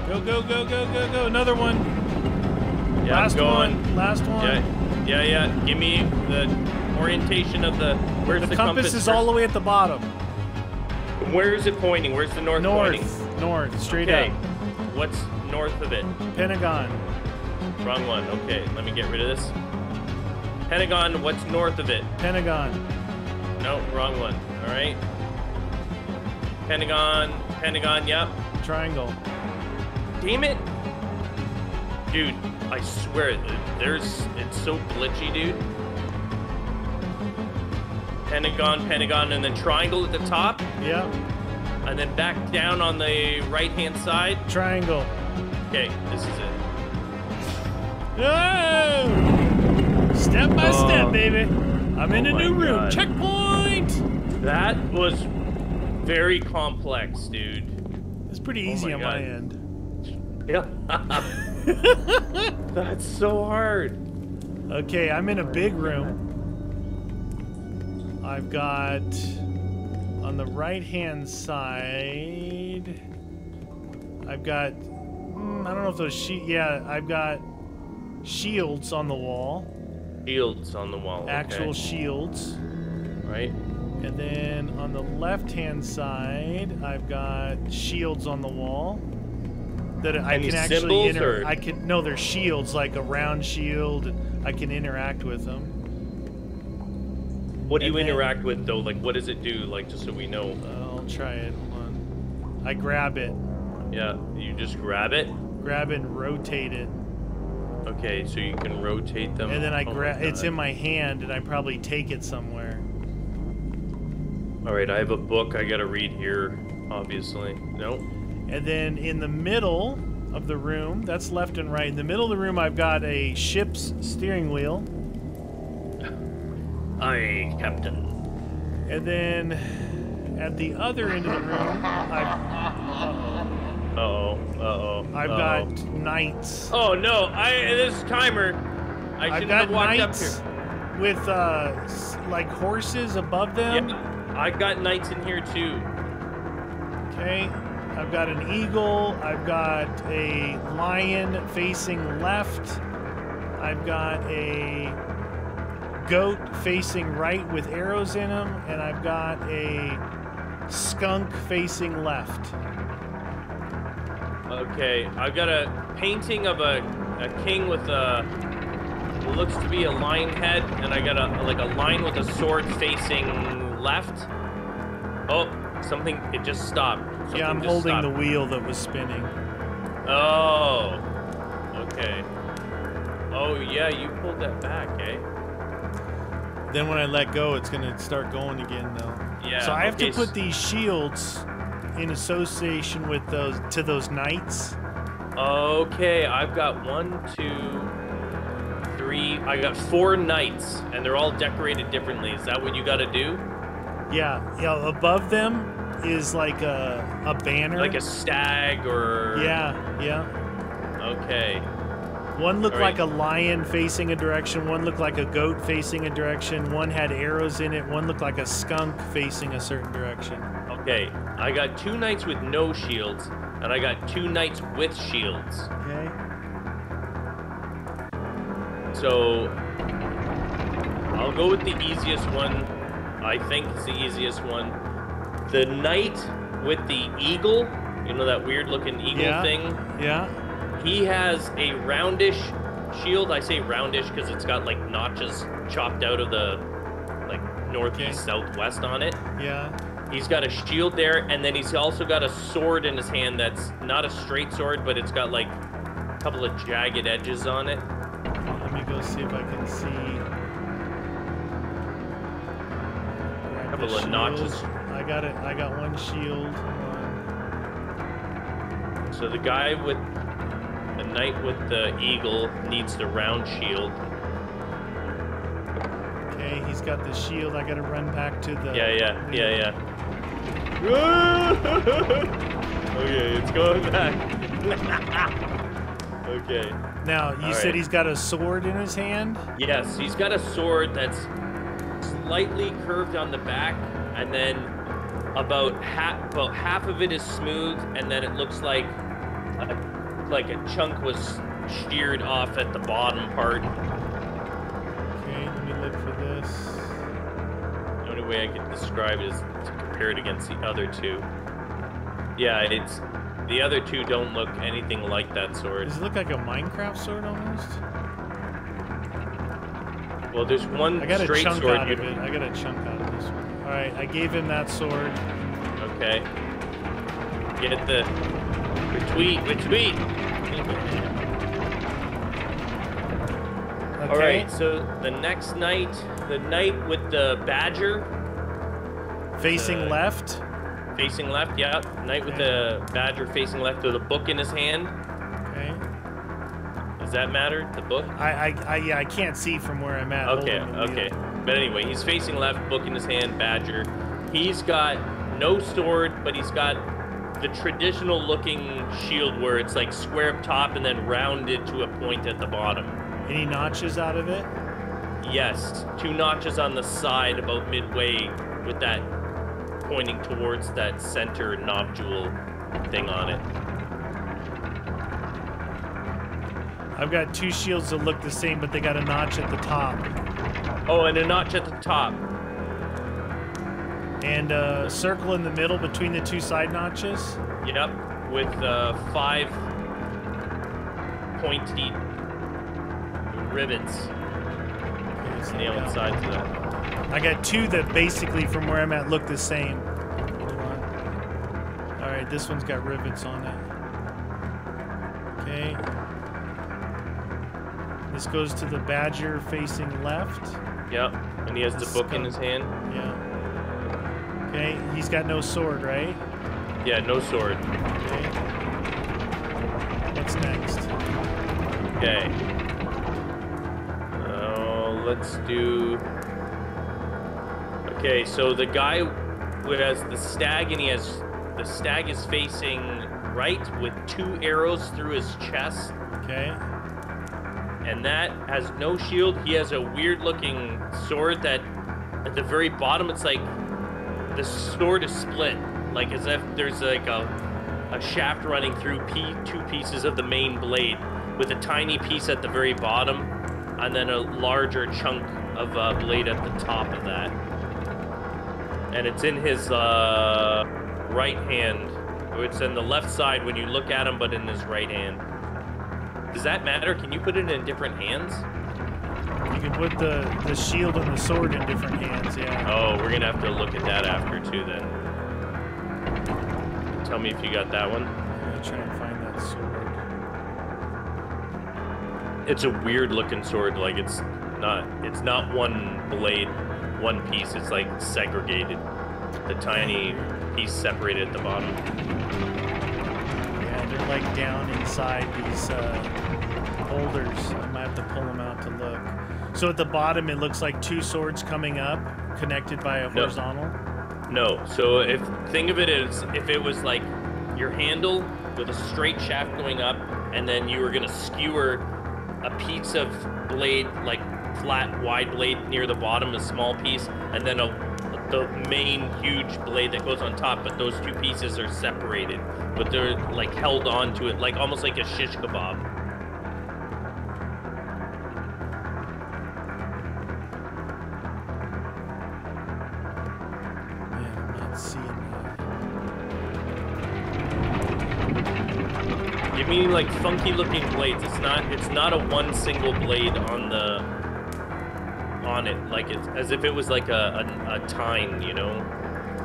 Go go go go go go! Another one. Yeah, Last going. one. Last one. Yeah. Yeah yeah. Give me the. Orientation of the where's the, the compass, compass is all the way at the bottom. Where is it pointing? Where's the north, north pointing? North, straight okay. up. What's north of it? Pentagon. Wrong one. Okay, let me get rid of this. Pentagon. What's north of it? Pentagon. No, wrong one. All right. Pentagon. Pentagon. Yep. Triangle. Damn it, dude! I swear, there's it's so glitchy, dude. Pentagon, Pentagon, and then triangle at the top. Yep. And then back down on the right-hand side. Triangle. Okay, this is it. Oh! Step by oh. step, baby. I'm oh in a new room. God. Checkpoint! That was very complex, dude. It's pretty easy oh my on God. my end. Yeah. That's so hard. Okay, I'm in a big room. I've got on the right-hand side. I've got mm, I don't know if those she yeah I've got shields on the wall. Shields on the wall. Actual okay. shields. Right. And then on the left-hand side, I've got shields on the wall that I Any can actually inter or? I can no they're shields like a round shield. I can interact with them. What do you interact with, though? Like, what does it do? Like, just so we know. I'll try it. Hold on. I grab it. Yeah, you just grab it? Grab it and rotate it. Okay, so you can rotate them. And then I grab... It's in my hand, and I probably take it somewhere. All right, I have a book I gotta read here, obviously. Nope. And then in the middle of the room, that's left and right. In the middle of the room, I've got a ship's steering wheel. Aye, Captain. And then at the other end of the room, I've... Uh-oh. Uh-oh. Uh-oh. I've uh-oh. got knights. Oh, no. I This timer. I I've shouldn't got have walked knights up here. With, uh, like, horses above them. Yeah, I've got knights in here, too. Okay. I've got an eagle. I've got a lion facing left. I've got a... goat facing right with arrows in him, and I've got a skunk facing left. Okay, I've got a painting of a, a king with a, what looks to be a lion head, and I got a, like a lion with a sword facing left. Oh, something, it just stopped. Something yeah, I'm holding stopped. the wheel that was spinning. Oh, okay. Oh yeah, you pulled that back, eh? Then when I let go, it's gonna start going again, though. Yeah. So I have okay. to put these shields in association with those to those knights. Okay, I've got one, two, three. I got four knights, and they're all decorated differently. Is that what you got to do? Yeah. Yeah. Above them is like a a banner, like a stag or. Yeah. Yeah. Okay. One looked right. like a lion facing a direction, one looked like a goat facing a direction, one had arrows in it, one looked like a skunk facing a certain direction. Okay, I got two knights with no shields, and I got two knights with shields. Okay. So, I'll go with the easiest one. I think it's the easiest one. The knight with the eagle, you know that weird looking eagle yeah. thing? Yeah. He has a roundish shield. I say roundish because it's got like notches chopped out of the like northeast, southwest on it. Yeah. He's got a shield there, and then he's also got a sword in his hand that's not a straight sword, but it's got like a couple of jagged edges on it. Let me go see if I can see. A couple of notches. I got it. I got one shield. One. So the guy with. The knight with the eagle needs the round shield. Okay, he's got the shield. I gotta run back to the... Yeah, yeah, yeah, yeah. Okay, it's going back. Okay. Now, you All said right. he's got a sword in his hand? Yes, he's got a sword that's slightly curved on the back, and then about half, about half of it is smooth, and then it looks like... A, like a chunk was sheared off at the bottom part. Okay, let me look for this. The only way I could describe it is to compare it against the other two. Yeah, it's the other two don't look anything like that sword. Does it look like a Minecraft sword almost? Well, there's one I got straight a chunk sword. Out of it. I got a chunk out of this one. All right, I gave him that sword. Okay. Get the retweet, retweet. Okay. All right, so the next night, the night with the badger. Facing uh, left? Facing left, yeah. Night okay. with the badger facing left with a book in his hand. Okay. Does that matter, the book? I, I, I, yeah, I can't see from where I'm at. Okay, okay. Wheel. But anyway, he's facing left, book in his hand, badger. He's got no sword, but he's got the traditional looking shield where it's like square up top and then rounded to a point at the bottom. Any notches out of it? Yes, two notches on the side about midway with that pointing towards that center nodule thing on it. I've got two shields that look the same, but they got a notch at the top. Oh, and a notch at the top. And a circle in the middle between the two side notches? Yep, with uh, five pointy ribbons. It's nailed inside to that. I got two that basically, from where I'm at, look the same. Hold on. All right, this one's got rivets on it. Okay. This goes to the badger facing left. Yep, and he has the book in his hand. Yeah. Okay, he's got no sword, right? Yeah, no sword. Okay. What's next? Okay. Uh, let's do... Okay, so the guy who has the stag, and he has... The stag is facing right with two arrows through his chest. Okay. And that has no shield. He has a weird-looking sword that at the very bottom, it's like... The sword is split, like as if there's like a, a shaft running through p two pieces of the main blade, with a tiny piece at the very bottom, and then a larger chunk of uh, blade at the top of that. And it's in his uh, right hand, or it's in the left side when you look at him, but in his right hand. Does that matter? Can you put it in different hands? You can put the, the shield and the sword in different hands, yeah. Oh, we're gonna have to look at that after too then. Tell me if you got that one. I'm gonna try and find that sword. It's a weird looking sword, like it's not it's not one blade, one piece, it's like segregated. The tiny piece separated at the bottom. Yeah, they're like down inside these uh, holders. I might have to pull them out to look. So at the bottom, it looks like two swords coming up, connected by a horizontal? No, no. So if think of it as if it was like your handle with a straight shaft going up, and then you were gonna skewer a piece of blade, like flat, wide blade near the bottom, a small piece, and then a the main huge blade that goes on top, but those two pieces are separated, but they're like held on to it, like almost like a shish kebab. Man, I'm not seeing it. Give me like funky looking blades. It's not it's not a one single blade on the on it, like it's as if it was like a, a, a tine, you know,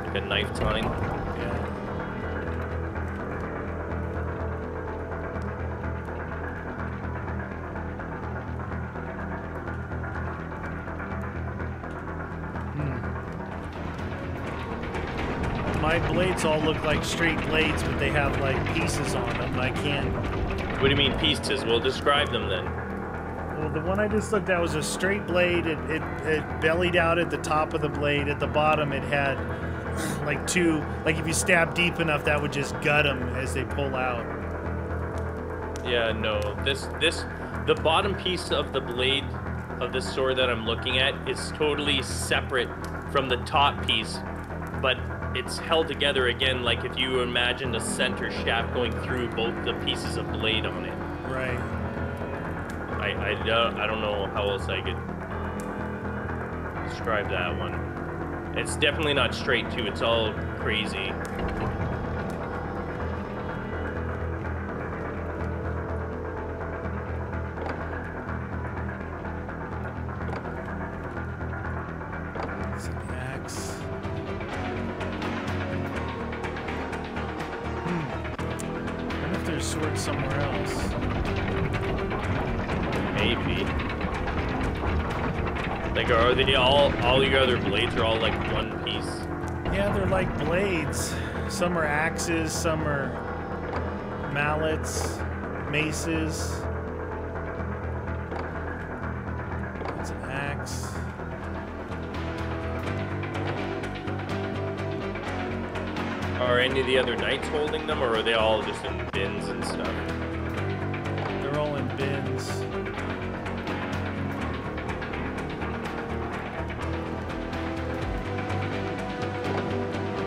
like a knife tine. Yeah. Hmm. My blades all look like straight blades, but they have like pieces on them. I can't. What do you mean pieces? Well, describe them then. Well, the one I just looked at was a straight blade. It, it it bellied out at the top of the blade. At the bottom, it had like two. Like if you stab deep enough, that would just gut them as they pull out. Yeah, no. This this the bottom piece of the blade of this sword that I'm looking at is totally separate from the top piece, but it's held together again. Like if you imagine a center shaft going through both the pieces of blade on it. Right. I, I, don't, I don't know how else I could describe that one. It's definitely not straight, too. It's all crazy. It's an axe. Hmm. I wonder if there's swords somewhere else. Maybe. Like, are they all, all your other blades are all like one piece? Yeah, they're like blades. Some are axes, some are mallets, maces. It's an axe. Are any of the other knights holding them, or are they all just in bins and stuff? They're all in bins.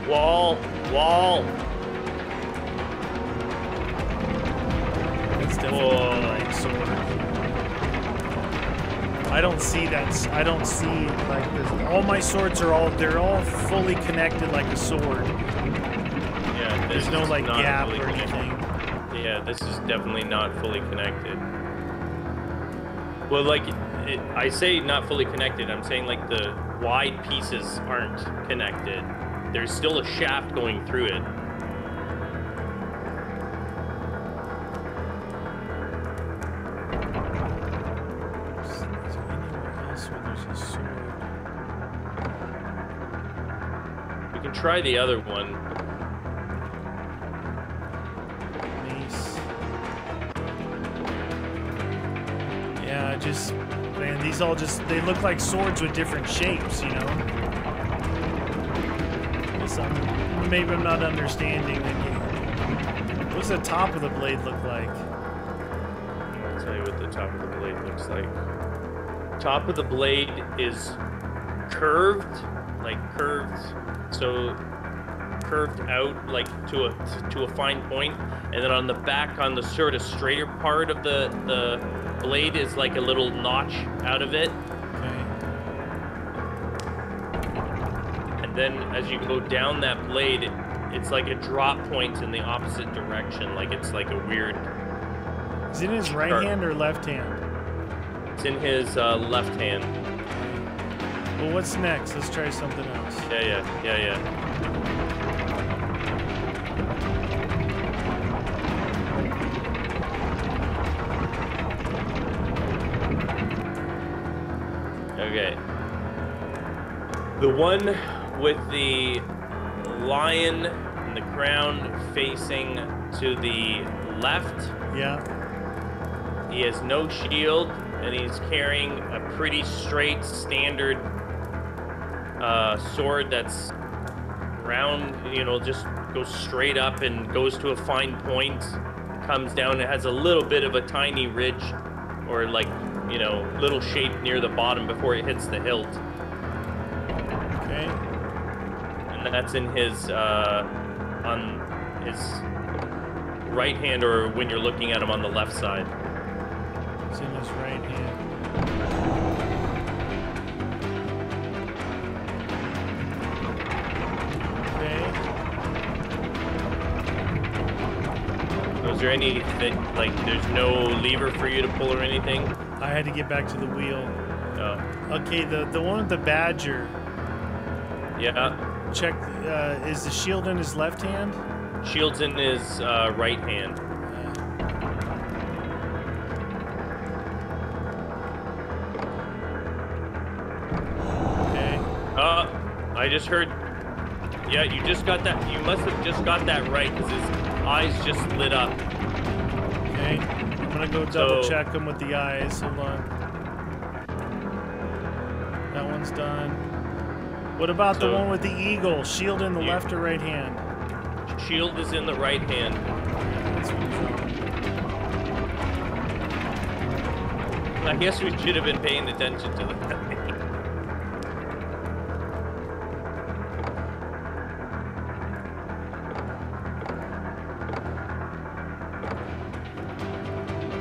Wall! Wall! It's definitely a knife sword. I don't see that. I don't see like this. All my swords are all, they're all fully connected like a sword. Yeah, there's no like gap or anything. Yeah, this is definitely not fully connected. Well, like, it, I say not fully connected, I'm saying like the wide pieces aren't connected. There's still a shaft going through it. We can try the other one. Yeah, just, man, these all just, they look like swords with different shapes, you know? I'm, maybe I'm not understanding the game. What does the top of the blade look like? I'll tell you what the top of the blade looks like. Top of the blade is curved, like curved, so curved out like to a, to a fine point, and then on the back, on the sort of straighter part of the, the blade is like a little notch out of it. Okay. And then as you go down that blade, it, it's like a drop point in the opposite direction. Like it's like a weird Is it in his right sure. hand or left hand? It's in his uh, left hand. Well, what's next? Let's try something else. Yeah, yeah, yeah, yeah. Okay. The one with the lion and the crown facing to the left. Yeah. He has no shield, and he's carrying a pretty straight standard uh, sword that's round, you know, just goes straight up and goes to a fine point, comes down. It has a little bit of a tiny ridge or like, you know, little shape near the bottom before it hits the hilt. Okay. And that's in his, uh, on his right hand, or when you're looking at him on the left side. It's in his right hand. Okay. Was there any, that, like, there's no lever for you to pull or anything? I had to get back to the wheel. Oh. Okay, the, the one with the badger. Yeah. Check, uh, is the shield in his left hand? Shield's in his uh, right hand. Okay. Uh, I just heard. Yeah, you just got that. You must have just got that right, because his eyes just lit up. Okay. I'm gonna go double so, check him with the eyes. Hold on. That one's done. What about so, the one with the eagle? Shield in the yeah. left or right hand? Shield is in the right hand. I guess we should have been paying attention to that.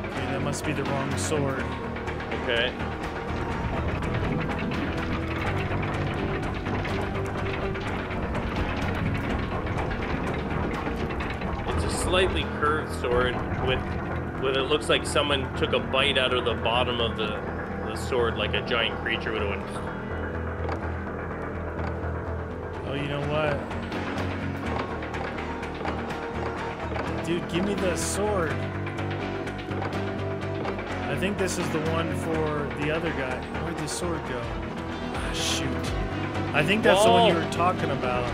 Okay, that must be the wrong sword. Okay. Slightly curved sword with, with it looks like someone took a bite out of the bottom of the, the sword, like a giant creature would have went. Oh, you know what? Dude, give me the sword. I think this is the one for the other guy. Where'd the sword go? Ah, shoot. I think that's Whoa. the one you were talking about.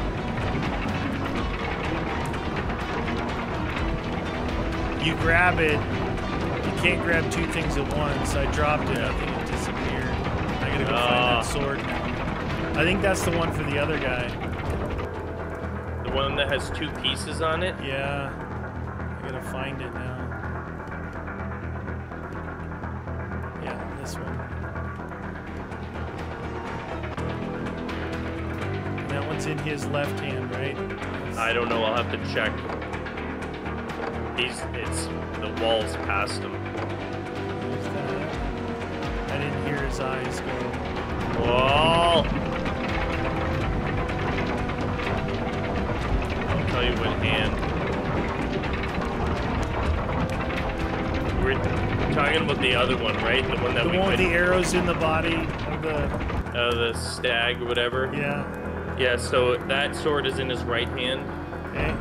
You grab it, you can't grab two things at once. I dropped it, I think it disappeared. I gotta go uh, find that sword now. I think that's the one for the other guy. The one that has two pieces on it? Yeah. I gotta find it now. Yeah, this one. That one's in his left hand, right? That's... I don't know, I'll have to check. He's, it's the walls past him. I didn't hear his eyes go. Whoa! I'll tell you what hand. We're talking about the other one, right? The one that the we. The one with the arrows in the body of the. Uh, the stag or whatever. Yeah. Yeah. So that sword is in his right hand. Okay.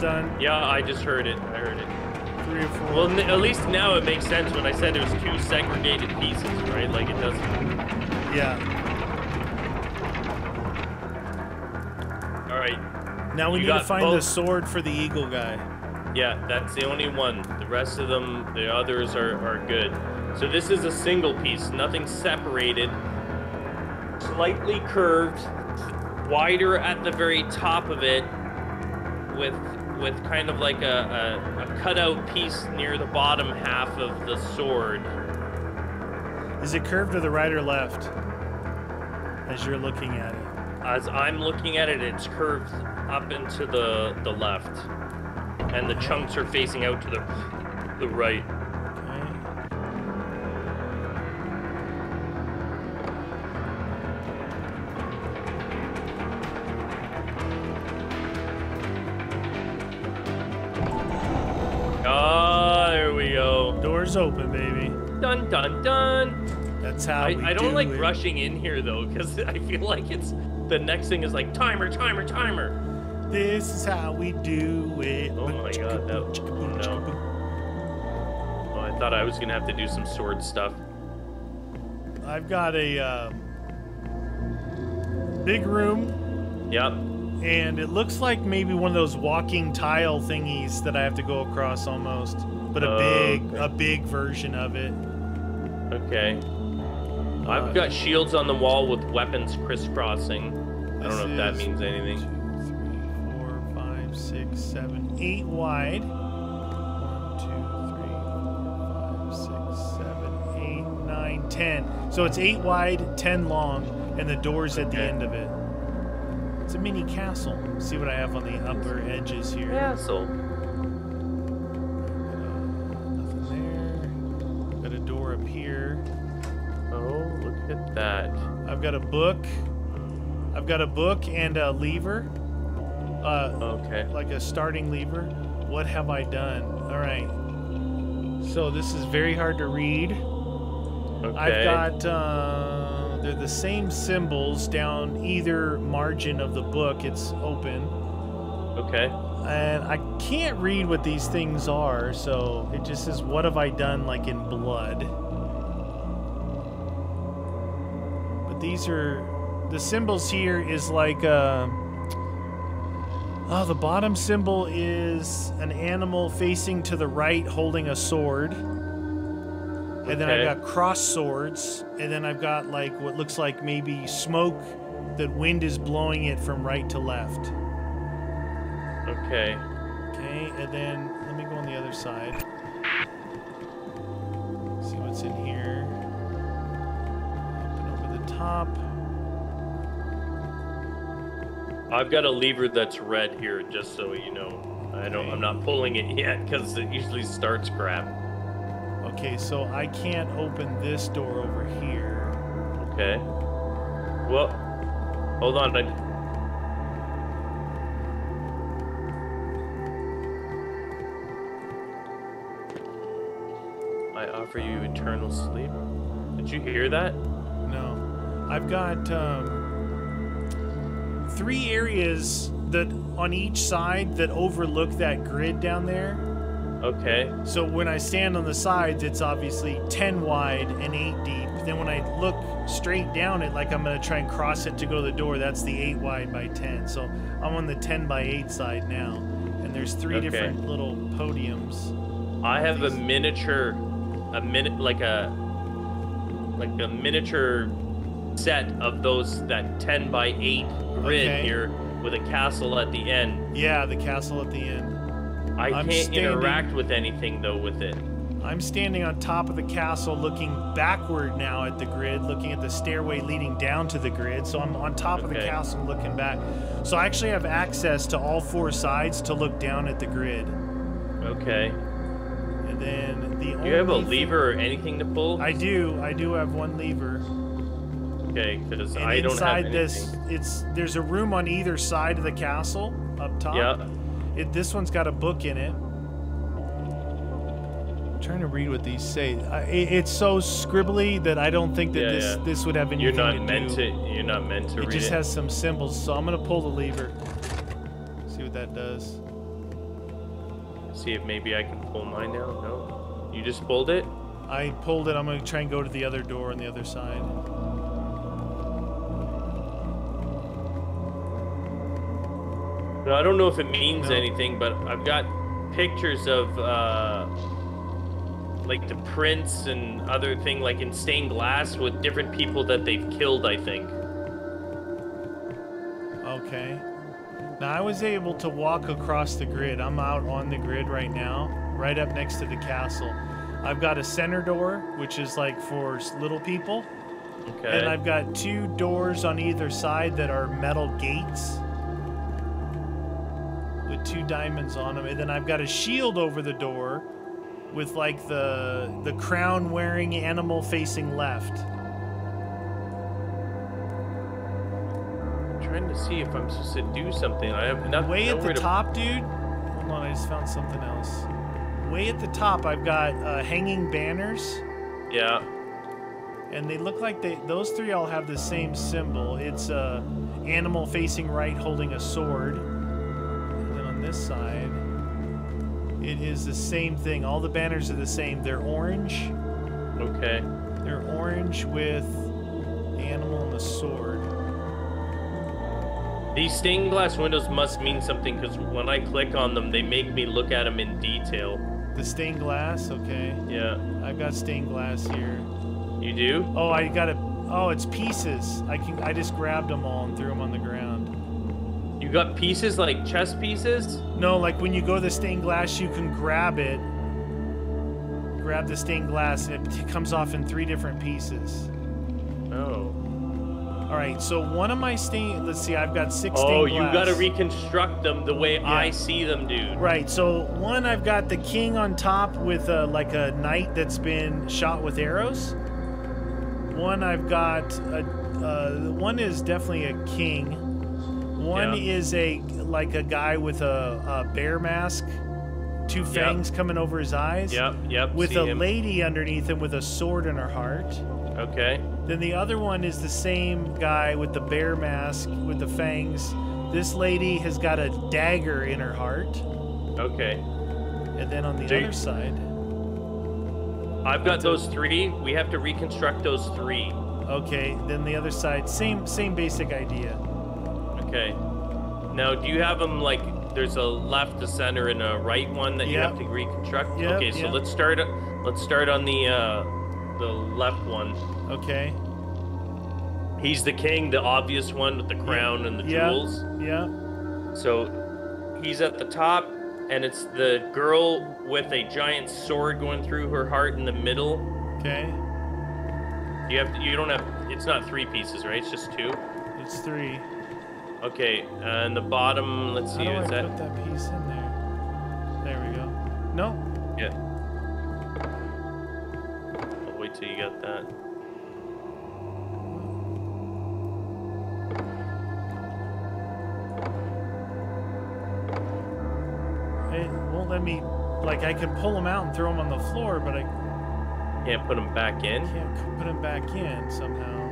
Done. Yeah, I just heard it. I heard it. Three or four. Well, at least now it makes sense when I said it was two segregated pieces, right? Like it doesn't. Yeah. All right. Now we need to find the sword for the eagle guy. Yeah, that's the only one. The rest of them, the others are, are good. So this is a single piece, nothing separated, slightly curved, wider at the very top of it, with. with kind of like a, a, a cutout piece near the bottom half of the sword. Is it curved to the right or left as you're looking at it? As I'm looking at it, it's curved up into the, the left, and the chunks are facing out to the, the right. door's open, baby. Dun, dun, dun. That's how I, we I don't do like it. Rushing in here, though, because I feel like it's the next thing is like timer, timer, timer. This is how we do it. Oh, my God. No. No. Oh, I thought I was going to have to do some sword stuff. I've got a uh, big room. Yep. And it looks like maybe one of those walking tile thingies that I have to go across almost, but a okay. big, a big version of it. Okay. Uh, I've got shields on the wall with weapons crisscrossing. I don't know if that means anything. One, two, three, four, five, six, seven, eight wide. One, two, three, four, five, six, seven, eight, nine, ten. So it's eight wide, ten long, and the door's at okay. the end of it. It's a mini castle. See what I have on the upper edges here. Castle. Nothing there. Got a door up here. Oh, look at that. I've got a book. I've got a book and a lever. Uh, okay. Like a starting lever. What have I done? All right. So this is very hard to read. Okay. I've got... Uh, They're the same symbols down either margin of the book. It's open. Okay. And I can't read what these things are, so it just says, what have I done, like in blood? But these are... The symbols here is like... Uh, oh, the bottom symbol is an animal facing to the right holding a sword. And then okay. I've got cross swords, and then I've got like what looks like maybe smoke that wind is blowing it from right to left. Okay. Okay, and then let me go on the other side. See what's in here. Up and over the top. I've got a lever that's red here, just so you know. I don't. Okay. I'm not pulling it yet because it usually starts crap. Okay, so I can't open this door over here. Okay. Well, hold on. I, I offer you eternal sleep. Did you hear that? No. I've got um, three areas that on each side that overlook that grid down there. Okay. So when I stand on the sides, it's obviously ten wide and eight deep. Then when I look straight down it, like I'm going to try and cross it to go to the door, that's the eight wide by ten. So I'm on the ten by eight side now. And there's three okay. different little podiums. I have these. a miniature, a minute like a, like a miniature set of those, that ten by eight grid okay. here with a castle at the end. Yeah, the castle at the end. I I'm can't standing, interact with anything, though, with it. I'm standing on top of the castle looking backward now at the grid, looking at the stairway leading down to the grid. So I'm on top okay. of the castle looking back. So I actually have access to all four sides to look down at the grid. Okay. And then the do only you have a lever thing, or anything to pull? I do. I do have one lever. Okay, because I don't have anything. This, it's, there's a room on either side of the castle up top. Yep. It, this one's got a book in it. I'm trying to read what these say. I, it, it's so scribbly that I don't think that yeah, this yeah. this would have anything to do. You're not meant to. You're not meant to read it. It just has some symbols, so I'm gonna pull the lever. See what that does. See if maybe I can pull mine now. No, you just pulled it. I pulled it. I'm gonna try and go to the other door on the other side. I don't know if it means no. anything, but I've got pictures of uh, like the prints and other thing, like in stained glass with different people that they've killed, I think. Okay. Now I was able to walk across the grid. I'm out on the grid right now, right up next to the castle. I've got a center door, which is like for little people. Okay. And I've got two doors on either side that are metal gates. With two diamonds on them, and then I've got a shield over the door with like the the crown wearing animal facing left. I'm trying to see if I'm supposed to do something. I have nothing. Way at the top, dude. Hold on, I just found something else. way at the top, I've got uh, hanging banners. Yeah. And they look like they, those three all have the same symbol. It's a uh, animal facing right holding a sword. And then on this side, it is the same thing. All the banners are the same. They're orange. Okay. They're orange with the animal and the sword. These stained glass windows must mean something, because when I click on them, they make me look at them in detail. The stained glass? Okay. Yeah. I've got stained glass here. You do? Oh, I got it. Oh, it's pieces. I can. I just grabbed them all and threw them on the ground. You got pieces like chess pieces? No, like when you go to the stained glass, you can grab it. Grab the stained glass, and it comes off in three different pieces. Oh. All right. So one of my stained. Let's see. I've got six. Oh, stained glass. You got to reconstruct them the way yeah. I see them, dude. Right. So one, I've got the king on top with a, like a knight that's been shot with arrows. One I've got, a, uh, one is definitely a king. One yeah. is a like a guy with a, a bear mask, two fangs yep. coming over his eyes. Yep, yep. With a him. lady underneath him with a sword in her heart. Okay. Then the other one is the same guy with the bear mask with the fangs. This lady has got a dagger in her heart. Okay. And then on the Dude. other side. I've got those three. We have to reconstruct those three. Okay, then the other side, same same basic idea. Okay. Now, do you have them like there's a left, a center, and a right one that yep. you have to reconstruct? Yep, okay, so yep. let's start. Let's start on the uh, the left one. Okay. He's the king, the obvious one with the crown yep. and the jewels. Yeah. Yep. So he's at the top. And it's the girl with a giant sword going through her heart in the middle. Okay. You have to, you don't have, it's not three pieces, right? It's just two? It's three. Okay, uh, and the bottom, let's see, is that... How do I put that piece in there? There we go. No? Yeah. I'll wait till you got that. Let me, like, I can pull them out and throw them on the floor, but I can't put them back in. Can't put them back in somehow.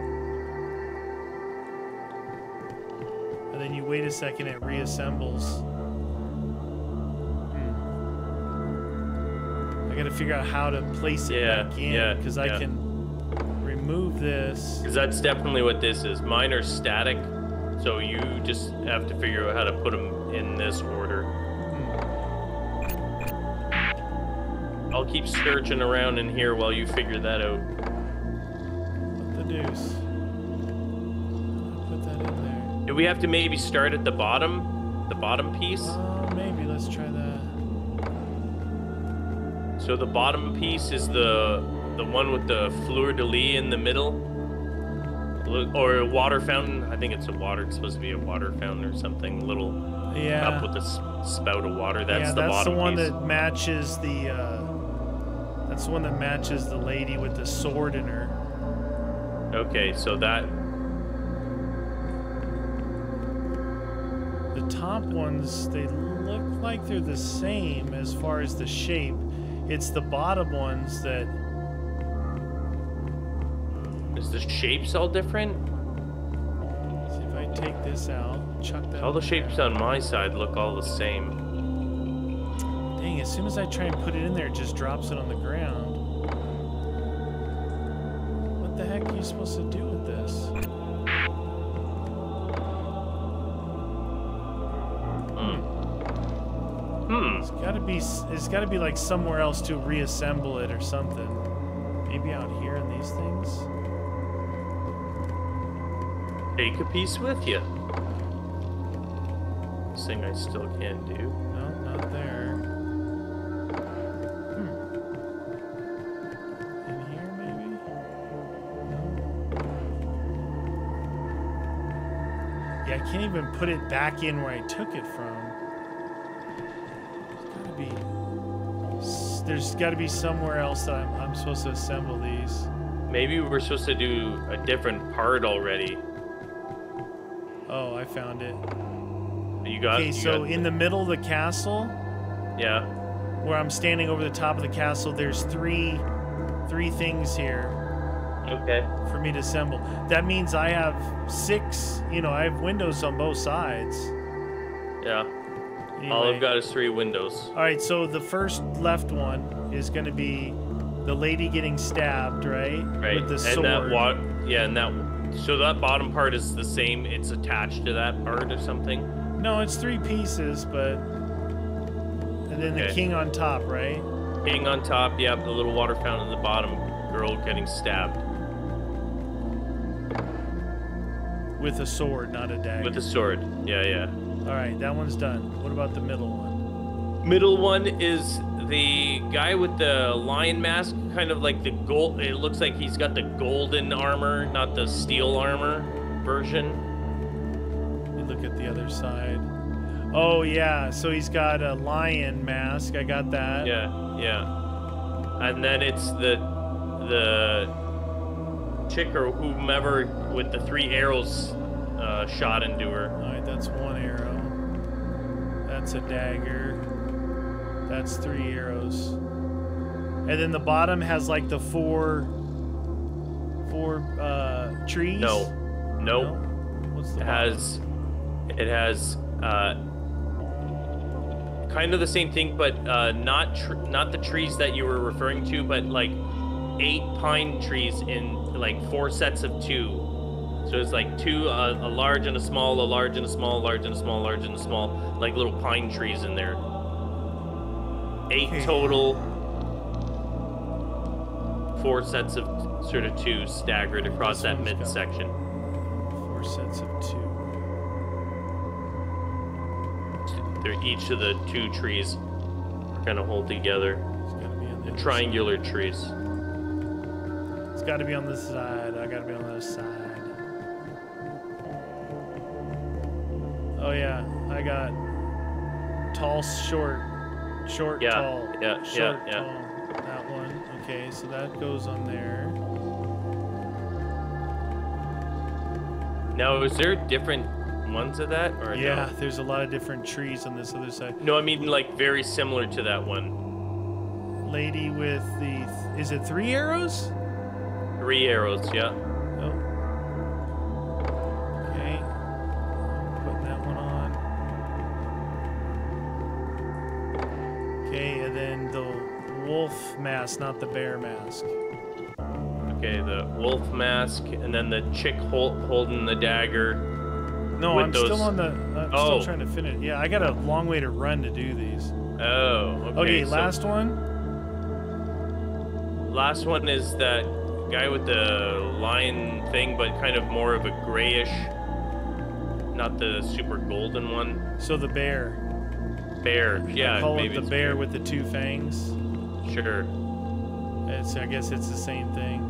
And then you wait a second, it reassembles. Hmm. I got to figure out how to place it yeah, back in because yeah, I yeah. can remove this. Because that's definitely what this is. Mine are static, so you just have to figure out how to put them in this order. I'll keep searching around in here while you figure that out. What the deuce? Put that in there. Do we have to maybe start at the bottom? The bottom piece? Uh, maybe. Let's try that. So the bottom piece is the the one with the fleur-de-lis in the middle? Or a water fountain. I think it's a water. It's supposed to be a water fountain or something. Little yeah. up with a spout of water. That's yeah, the that's bottom the one piece. That matches the... Uh... That's the one that matches the lady with the sword in her. Okay, so that... The top ones, they look like they're the same as far as the shape. It's the bottom ones that... Is the shapes all different? So if I take this out, chuck that... All the shapes on my side look all the same. Dang, as soon as I try and put it in there, it just drops it on the ground. What the heck are you supposed to do with this? Hmm. Hmm. It's gotta be, it's gotta be like somewhere else to reassemble it or something. Maybe out here in these things? Take a piece with you. This thing I still can't do. No, not there. I can't even put it back in where I took it from. There's gotta be, there's gotta be somewhere else that I'm, I'm supposed to assemble these. Maybe we're supposed to do a different part already. Oh, I found it. You got it. Okay, so got in the middle of the castle. Yeah. where I'm standing over the top of the castle. There's three three things here. Okay. For me to assemble. That means I have six, you know, I have windows on both sides. Yeah. Anyway. All I've got is three windows. All right, so the first left one is going to be the lady getting stabbed, right? Right. With the and sword. That wa yeah, and that, so that bottom part is the same. It's attached to that part or something? No, it's three pieces, but... And then okay. the king on top, right? King on top, yeah, the little water fountain at the bottom. Girl getting stabbed. With a sword, not a dagger. With a sword, yeah, yeah. All right, that one's done. What about the middle one? Middle one is the guy with the lion mask, kind of like the gold. It looks like he's got the golden armor, not the steel armor version. Let me look at the other side. Oh yeah, so he's got a lion mask. I got that. Yeah, yeah. And then it's the the. chick or whomever with the three arrows uh, shot into her. All right, that's one arrow. That's a dagger. That's three arrows. And then the bottom has like the four, four uh, trees. No, no. no? What's the it bottom? has, it has uh, kind of the same thing, but uh, not tr not the trees that you were referring to, but like eight pine trees in like four sets of two. So it's like two, uh, a large and a small, a large and a small, large and a small, large and a small, like little pine trees in there. Eight okay. total, four sets of sort of two staggered across that midsection. Four sets of two. They're each of the two trees are gonna hold together. It's gonna be on the triangular side. trees. It's got to be on this side. I got to be on this side. Oh yeah, I got tall, short, short, yeah, tall, yeah, short, yeah, yeah. Tall. That one. Okay, so that goes on there. Now, is there different ones of that, or yeah, no? There's a lot of different trees on this other side. No, I mean like very similar to that one. Lady with the th is it three arrows? Three arrows, yeah. Oh. Okay. Putting that one on. Okay, and then the wolf mask, not the bear mask. Okay, the wolf mask, and then the chick hold, holding the dagger. No, I'm those... still on the... I'm oh. still trying to finish. Yeah, I got a long way to run to do these. Oh, okay. Okay, so last one? Last one is that... guy with the lion thing, but kind of more of a grayish, not the super golden one. So the bear. Bear, yeah. Call it the bear with the two fangs. Sure. It's, I guess it's the same thing.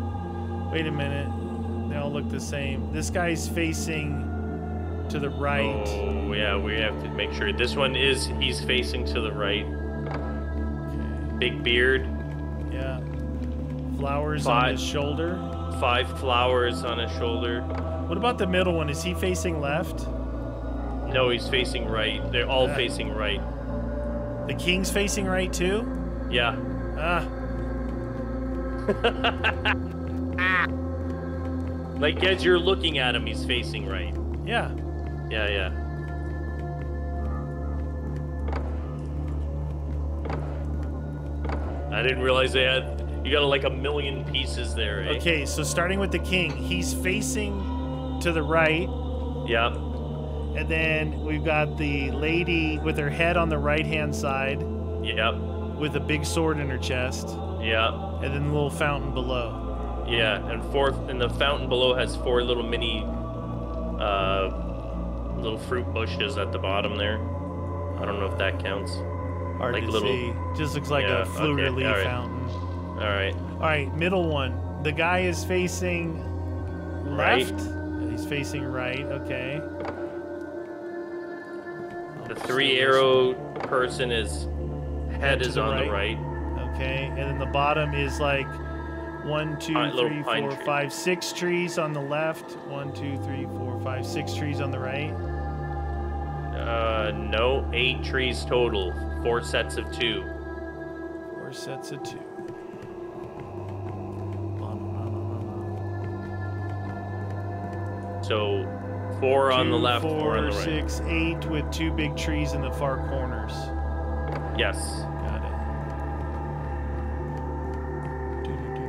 Wait a minute. They all look the same. This guy's facing to the right. Oh, yeah, we have to make sure. This one is, he's facing to the right. Okay. Big beard. Yeah. Flowers five, on his shoulder. Five flowers on his shoulder. What about the middle one? Is he facing left? No, he's facing right. They're all yeah. facing right. The king's facing right too? Yeah. Ah. ah. Like as you're looking at him, he's facing right. Yeah. Yeah, yeah. I didn't realize they had... You got like a million pieces there, eh? Okay, so starting with the king, he's facing to the right. Yep. And then we've got the lady with her head on the right-hand side. Yep. With a big sword in her chest. Yep. And then the little fountain below. Yeah, and fourth, and the fountain below has four little mini, uh, little fruit bushes at the bottom there. I don't know if that counts. Hard like to little, see. Just looks like yeah, a fleur de lis okay, right. fountain. All right. All right, middle one. The guy is facing left. Right. He's facing right, okay. The three arrow person is head is on the right. Okay, and then the bottom is like one, two, three, four, five, six trees on the left. One, two, three, four, five, six trees on the right. Uh, no, eight trees total, four sets of two. four sets of two. So four two, on the left, four, four on the right. Six, eight with two big trees in the far corners. Yes. Got it. Do, do,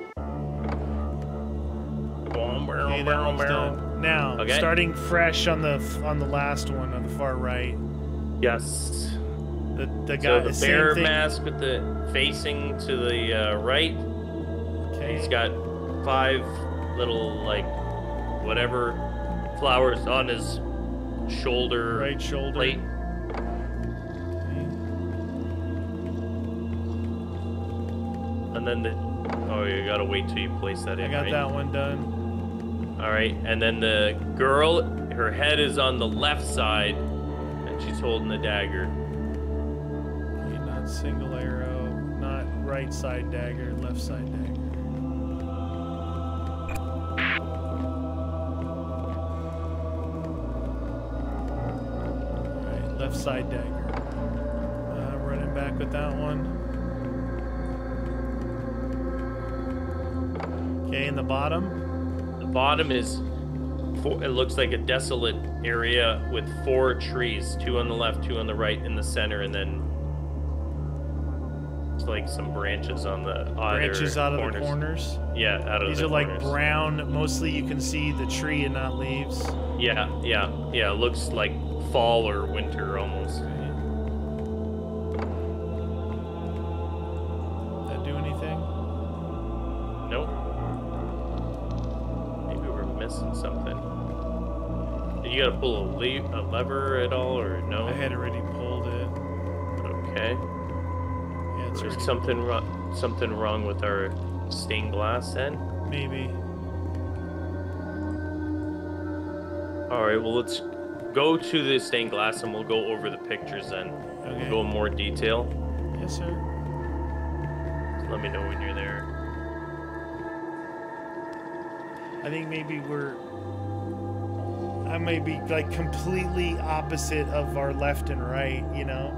do, do, do. Boom, boom, hey, that one's done. Now, okay. Starting fresh on the on the last one on the far right. Yes. The the guy. So the bear mask with the facing to the uh, right. He's got five little, like, whatever flowers on his shoulder. Right shoulder. Plate. Okay. And then the... Oh, you gotta wait till you place that in, I got right? that one done. All right. And then the girl, her head is on the left side, and she's holding the dagger. Okay, not single arrow, not right side dagger, left side dagger. Left side dagger. Uh, running back with that one. Okay, in the bottom. The bottom is, four, it looks like a desolate area with four trees, two on the left, two on the right, in the center, and then it's like some branches on the branches out of corners. the corners. Yeah, out of These the corners. These are like brown. Mostly, you can see the tree and not leaves. Yeah, yeah, yeah. It looks like fall or winter almost. Did that do anything? Nope. Maybe we're missing something. You gotta pull a, le a lever at all or no? I had already pulled it. Okay. Yeah, it's There's something wrong, something wrong with our stained glass then? Maybe. Alright, well let's go to the stained glass and we'll go over the pictures then. Okay. We'll go in more detail. Yes, sir. Let me know when you're there. I think maybe we're... I may be like completely opposite of our left and right, you know?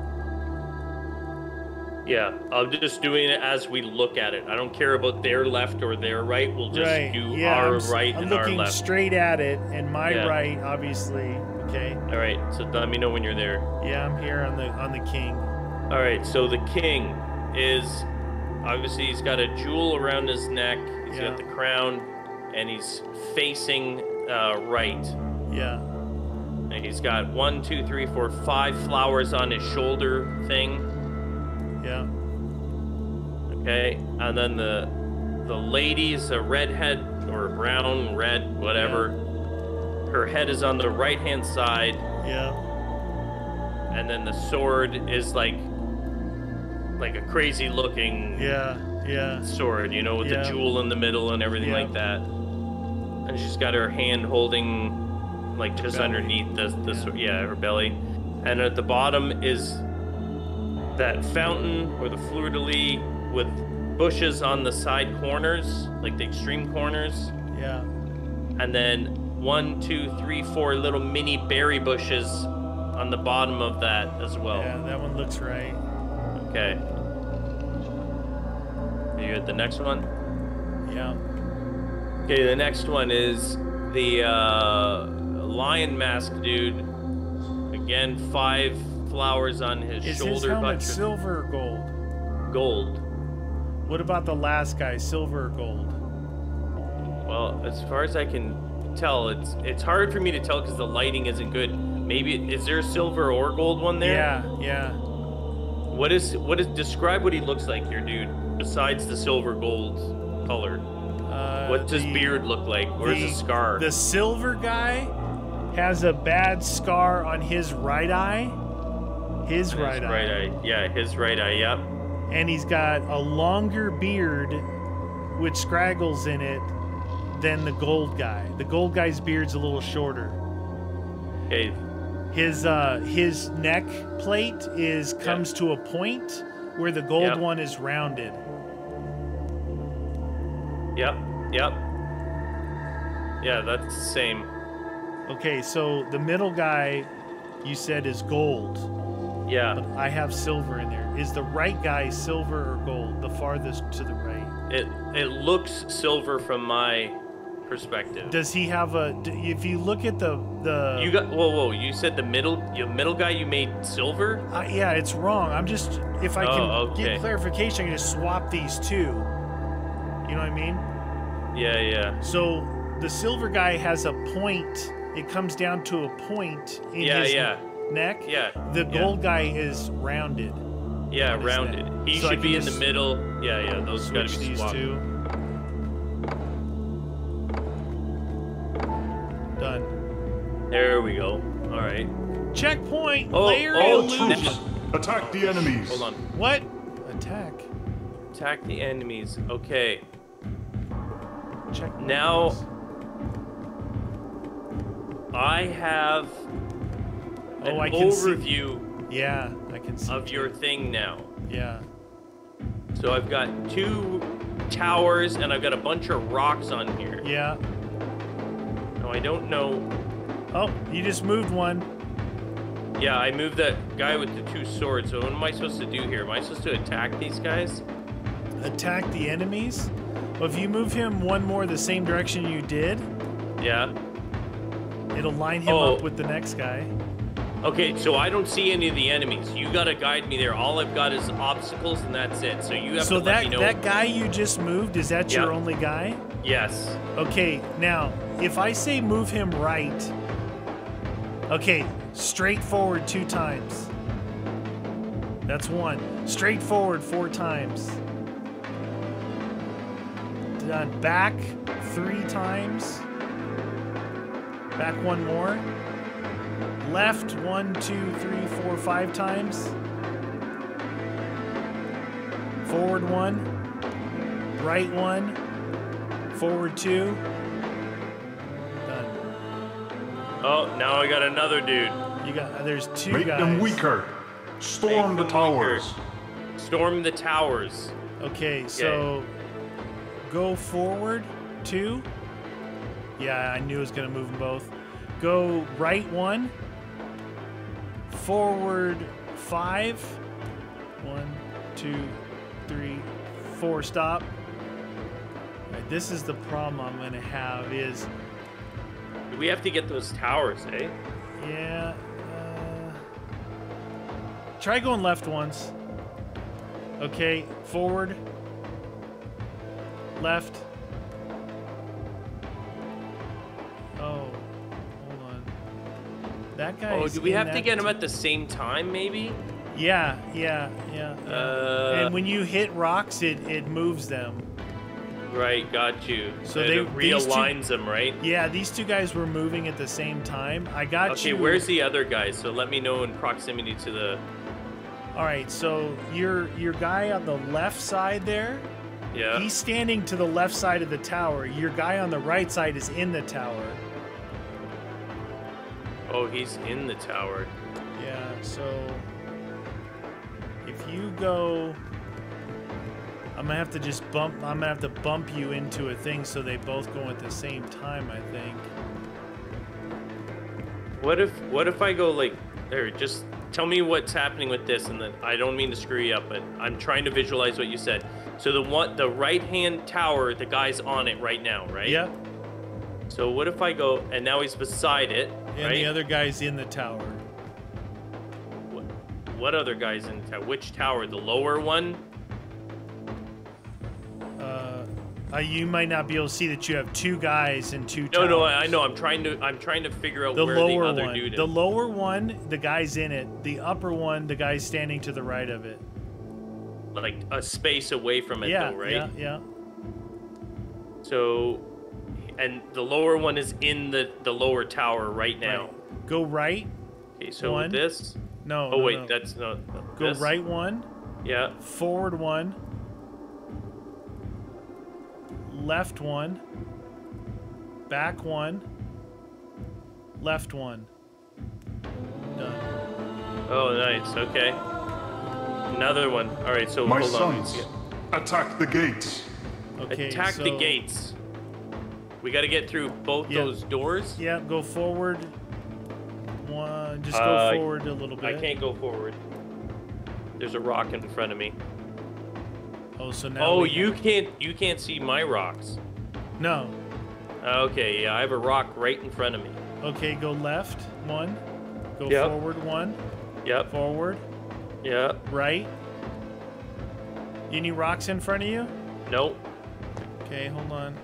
Yeah, I'm just doing it as we look at it. I don't care about their left or their right. We'll just right. do yeah, our I'm, right I'm and our left. I'm looking straight at it and my yeah. right, obviously. Okay. All right. So let me know when you're there. Yeah, I'm here on the on the king. All right. So the king is obviously he's got a jewel around his neck. He's yeah. got the crown, and he's facing uh, right. Yeah. And he's got one, two, three, four, five flowers on his shoulder thing. Yeah. Okay. And then the the lady's a redhead or brown, red, whatever. Yeah. Her head is on the right-hand side. Yeah. And then the sword is like, like a crazy-looking. Yeah, yeah. Sword, you know, with yeah. the jewel in the middle and everything yeah. like that. And she's got her hand holding, like her just belly. underneath the the yeah. sword. Yeah, her belly. And at the bottom is that fountain or the fleur-de-lis with bushes on the side corners, like the extreme corners. Yeah. And then one, two, three, four little mini berry bushes on the bottom of that as well. Yeah, that one looks right. Okay. Are you at the next one? Yeah. Okay, the next one is the uh, lion mask dude. Again, five flowers on his is shoulder. Is his helmet silver or gold? Gold. What about the last guy, silver or gold? Well, as far as I can tell, it's it's hard for me to tell because the lighting isn't good. Maybe is there a silver or gold one there? Yeah, yeah. What is what is describe what he looks like here, dude? Besides the silver gold color, uh, what does the, beard look like? Where's the, the scar? The silver guy has a bad scar on his right eye. His and right his eye. Right eye. Yeah, his right eye. Yep. And he's got a longer beard with scraggles in it than the gold guy. The gold guy's beard's a little shorter. Hey. His uh, his neck plate is comes yep. to a point where the gold yep. one is rounded. Yep. Yep. Yeah, that's the same. Okay, so the middle guy you said is gold. Yeah. But I have silver in there. Is the right guy silver or gold? The farthest to the right. It it looks silver from my perspective. Does he have a? If you look at the the. You got whoa whoa. You said the middle your middle guy you made silver. Uh, yeah, it's wrong. I'm just if I can oh, okay. get clarification, I can just swap these two. You know what I mean? Yeah, yeah. So the silver guy has a point. It comes down to a point in yeah, his yeah. neck. Yeah. The gold yeah. guy is rounded. Yeah, what rounded. He so should be in the middle. Yeah, yeah. Those got to be swapped. These two. Done. There we go. All right. Checkpoint. Oh, layer all troops. Attack the enemies. Hold on. What? Attack. Attack the enemies. Okay. Check now I have an oh, I can overview see. Yeah, I can see of it. Your thing now. Yeah. So I've got two towers and I've got a bunch of rocks on here. Yeah. No, I don't know. Oh, you just moved one. Yeah, I moved that guy with the two swords. So what am I supposed to do here? Am I supposed to attack these guys? Attack the enemies? Well, if you move him one more the same direction you did, yeah, it'll line him oh. up with the next guy. Okay, so I don't see any of the enemies. You gotta guide me there. All I've got is obstacles, and that's it. So you have so to that, let me know. So that guy you just moved, is that yeah. your only guy? Yes. Okay, now if I say move him right, okay, straight forward two times. That's one. Straight forward four times. Done. Back three times. Back one more. Left one, two, three, four, five times. Forward one. Right one. Forward two. Done. Oh, now I got another dude. You got. There's two Make guys. Make them weaker. Storm Make the towers. Weaker. Storm the towers. Okay, so. Yeah. Go forward two. Yeah, I knew it was gonna move them both. Go right one. Forward five. One, two, three, four. Stop. All right, this is the problem I'm gonna have is we have to get those towers, eh? Yeah. Uh, try going left once. Okay, forward. Left. Oh, hold on. That guy. Oh, do we have to get him at the same time, maybe? Yeah, yeah, yeah. Uh, and when you hit rocks, it it moves them. Right, got you. So they realigns them, right? Yeah, these two guys were moving at the same time. I got you. Okay, where's the other guy? So let me know in proximity to the. All right, so your your guy on the left side there. Yeah. He's standing to the left side of the tower. Your guy on the right side is in the tower. Oh, he's in the tower. Yeah, so if you go, I'm gonna have to just bump. I'm gonna have to bump you into a thing so they both go at the same time, I think. What if what if I go like there? Just tell me what's happening with this, and then I don't mean to screw you up, but I'm trying to visualize what you said. So the one, the right-hand tower, the guy's on it right now, right? Yeah. So what if I go, and now he's beside it, and right? The other guy's in the tower. What, what other guy's in the tower? Which tower? The lower one? Uh, uh, you might not be able to see that you have two guys and two towers. No, no, I, I know. I'm trying to, I'm trying to figure out the where the other one. Dude is. The lower one, the guy's in it. The upper one, the guy's standing to the right of it. Like a space away from it, yeah, though, right? Yeah, yeah. So, and the lower one is in the the lower tower right now. Right. Go right. Okay, so one. This. No. Oh no, wait, no. That's not. Go this. Right one. Yeah. Forward one. Left one. Back one. Left one. Done. Oh, nice. Okay. Another one. All right, so my hold sons, on. Attack the gates. Okay, attack so... the gates. We got to get through both yeah. those doors. Yeah, go forward. One, just go uh, forward a little bit. I can't go forward. There's a rock in front of me. Oh, so now. Oh, you have... can't. You can't see my rocks. No. Okay. Yeah, I have a rock right in front of me. Okay, go left one. Go yep. forward one. Yep. Forward. Yep. Right. Any rocks in front of you? Nope. Okay, hold on.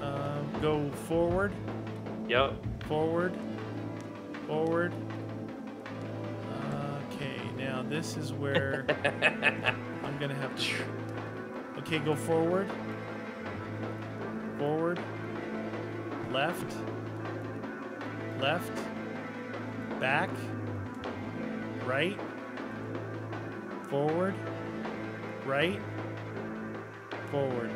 Uh, go forward. Yep. Forward. Forward. Okay, now this is where I'm gonna have to. Okay, go forward. Forward. Left. Left. Back. Right. Forward. Right. Forward.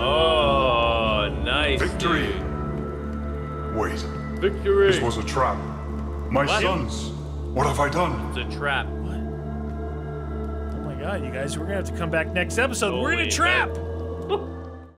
Oh, nice. Victory. Dude. Wait. Victory. This was a trap. My what? sons, what have I done? It's a trap. What? Oh my God, you guys, we're gonna have to come back next episode. Holy we're in a trap.